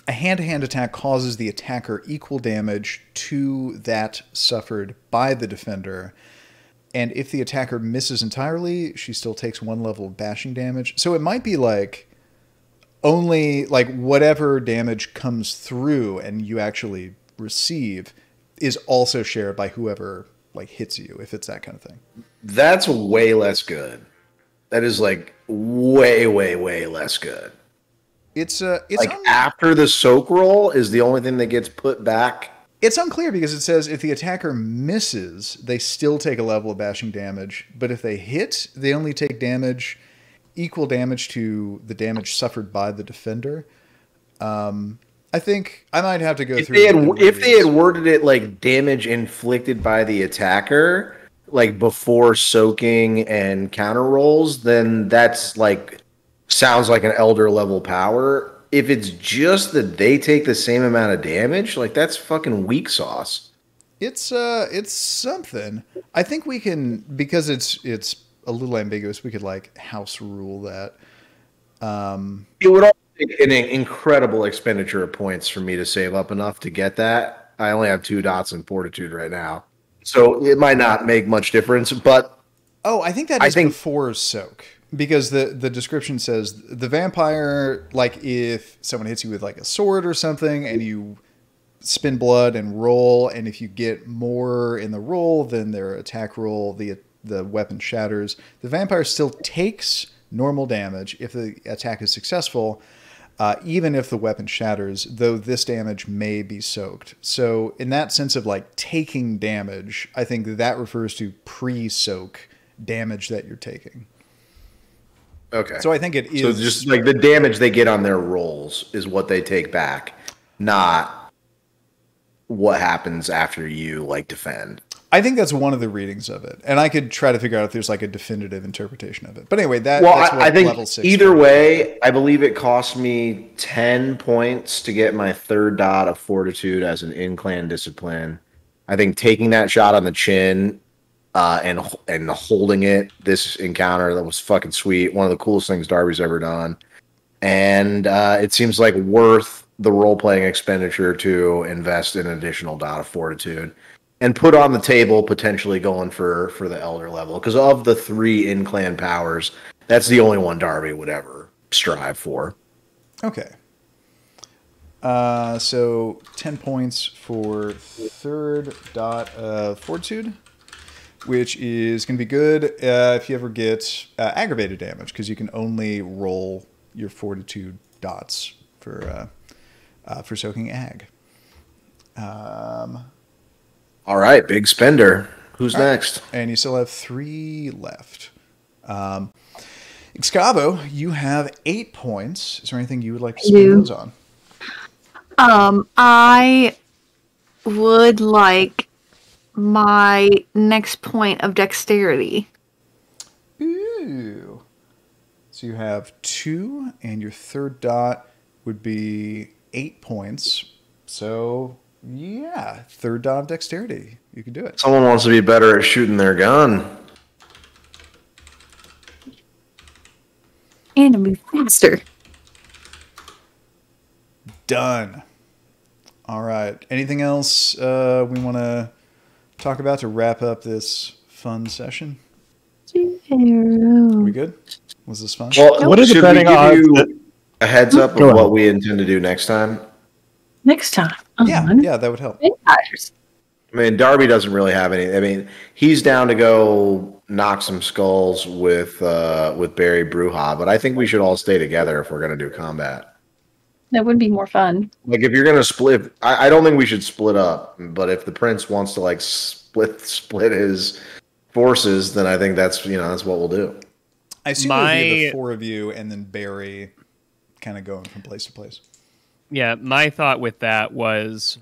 A hand-to-hand attack causes the attacker equal damage to that suffered by the defender. And if the attacker misses entirely, she still takes one level of bashing damage. So it might be like only like whatever damage comes through and you actually receive is also shared by whoever like hits you, if it's that kind of thing. That's way less good. That is like way, way, way less good. It's uh, it's like after the soak roll is the only thing that gets put back. It's unclear because it says if the attacker misses, they still take a level of bashing damage. But if they hit, they only take damage, equal damage to the damage suffered by the defender. Um, I think I might have to go if through. They had, if they had worded it like damage inflicted by the attacker, like before soaking and counter rolls, then that's like... sounds like an elder level power. If it's just that they take the same amount of damage, like that's fucking weak sauce. It's uh, it's something. I think we can, because it's it's a little ambiguous, we could like house rule that. Um, it would all take an incredible expenditure of points for me to save up enough to get that. I only have two dots in Fortitude right now, so it might not make much difference. But oh, I think that is I think before soak. Because the, the description says the vampire, like if someone hits you with like a sword or something and you spin blood and roll, and if you get more in the roll than their attack roll, the the weapon shatters. The vampire still takes normal damage if the attack is successful, uh, even if the weapon shatters, though this damage may be soaked. So in that sense of like taking damage, I think that refers to pre-soak damage that you're taking. Okay. So I think it is. So just like the damage they get on their rolls is what they take back, not what happens after you like defend. I think that's one of the readings of it, and I could try to figure out if there's like a definitive interpretation of it. But anyway, that. Well, that's what I, I think level six either way, is. I believe it cost me ten points to get my third dot of Fortitude as an in-clan discipline. I think taking that shot on the chin. Uh, and and holding it, this encounter that was fucking sweet. One of the coolest things Darby's ever done, and uh, it seems like worth the role playing expenditure to invest in an additional dot of Fortitude and put on the table potentially going for for the elder level, because of the three in clan powers, that's the only one Darby would ever strive for. Okay. Uh, so ten points for third dot of Fortitude. which is going to be good uh, if you ever get uh, aggravated damage, because you can only roll your fortitude dots for uh, uh, for soaking ag. Um, All right, big spender. Who's right. next? And you still have three left. Um, Excavo, you have eight points. Is there anything you would like to spend those on? Um, I would like my next point of dexterity. Ooh. So you have two, and your third dot would be eight points. So, yeah, third dot of dexterity. You can do it. Someone wants to be better at shooting their gun. And move faster. Done. All right. Anything else uh, we want to talk about to wrap up this fun session? Are we good? Was this fun? Well, nope. What is Should we give on you that? a heads up of what we intend to do next time? Next time. Um, yeah, yeah, that would help. I mean, Darby doesn't really have any. I mean, he's down to go knock some skulls with uh, with Barry Bruja, but I think we should all stay together if we're going to do combat. That would be more fun. Like if you're going to split, I, I don't think we should split up. But if the prince wants to like split split his forces, then I think that's you know that's what we'll do. I assume My... we'll be the four of you and then Barry, kind of going from place to place. Yeah, my thought with that was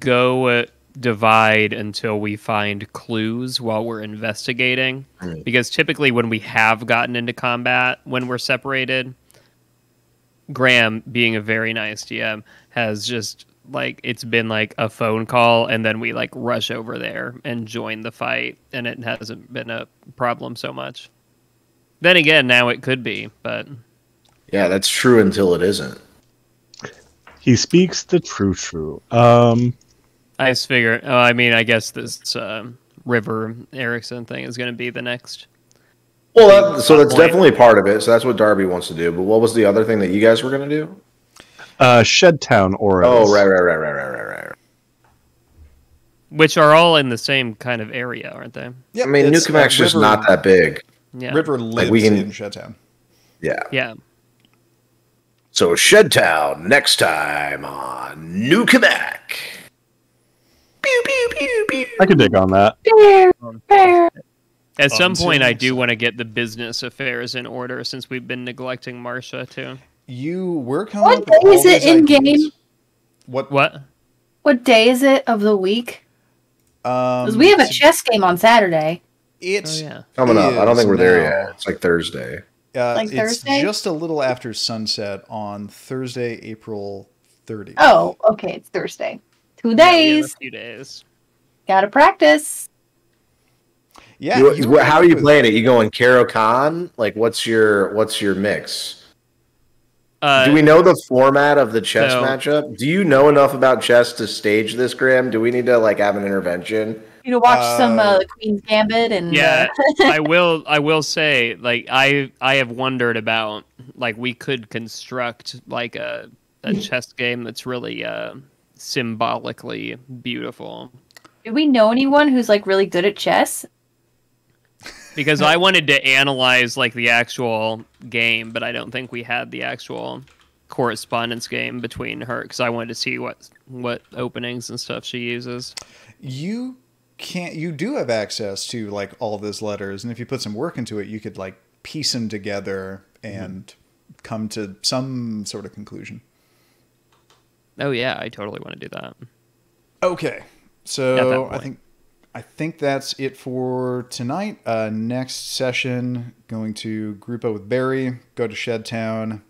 go. Uh, divide until we find clues while we're investigating, right. because typically when we have gotten into combat, when we're separated, Graham, being a very nice D M, has just like, it's been like a phone call and then we like rush over there and join the fight, and it hasn't been a problem so much. Then again, now it could be, but yeah, that's true until it isn't. He speaks the true true. Um, I just figure, oh, I mean, I guess this uh, River Erickson thing is going to be the next. Well, that, so that's point. definitely part of it. So that's what Darby wants to do. But what was the other thing that you guys were going to do? Uh, Shedtown Orals. Oh, right, right, right, right, right, right, right. Which are all in the same kind of area, aren't they? Yeah, I mean, New Cammack's just not that big. Yeah. River lives like we can, in Shedtown. Yeah. Yeah. So Shedtown next time on New Cammack. Pew, pew, pew, pew. I can dig on that. At some point, I do want to get the business affairs in order since we've been neglecting Marcia too. You were coming. What day is it in game? What what? What day is it of the week? Um, we have a chess game on Saturday. It's oh, yeah. coming up. I don't think we're there yet. It's like Thursday. Uh, like it's Thursday? Just a little after sunset on Thursday, April thirtieth. Oh, okay, it's Thursday. Two days. Yeah, days. Gotta practice. Yeah. You, you how are you playing it? You going Karo Khan? Like, what's your what's your mix? Uh, Do we know the format of the chess so, matchup? Do you know enough about chess to stage this, Graham? Do we need to like have an intervention? You know, watch uh, some uh, Queen's Gambit and yeah. Uh, I will. I will say, like, I I have wondered about like we could construct like a a chess game that's really. Uh, symbolically beautiful. Do we know anyone who's like really good at chess? Because I wanted to analyze like the actual game, but I don't think we had the actual correspondence game between her, because I wanted to see what what openings and stuff she uses. You can't you do have access to like all those letters, and if you put some work into it, you could like piece them together and mm-hmm. come to some sort of conclusion. Oh yeah, I totally want to do that. Okay, so I think I think that's it for tonight. Uh, next session, going to group up with Barry, go to Shedtown.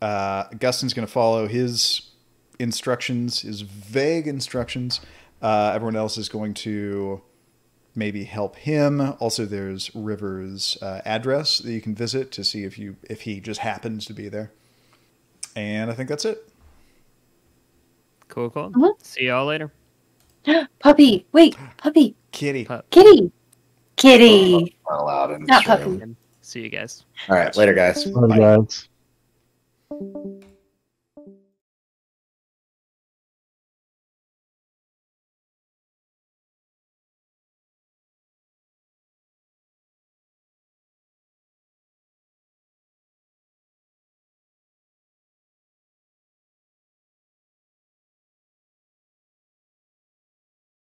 Uh, Augustine's going to follow his instructions, his vague instructions. Uh, everyone else is going to maybe help him. Also, there's River's uh, address that you can visit to see if you if he just happens to be there. And I think that's it. Cool, cool. Uh-huh. See y'all later. Puppy, wait, puppy. Kitty. Pup. Kitty. Kitty. Not allowed in this room. Not puppy. See you guys. All right, later, guys. Bye. Bye.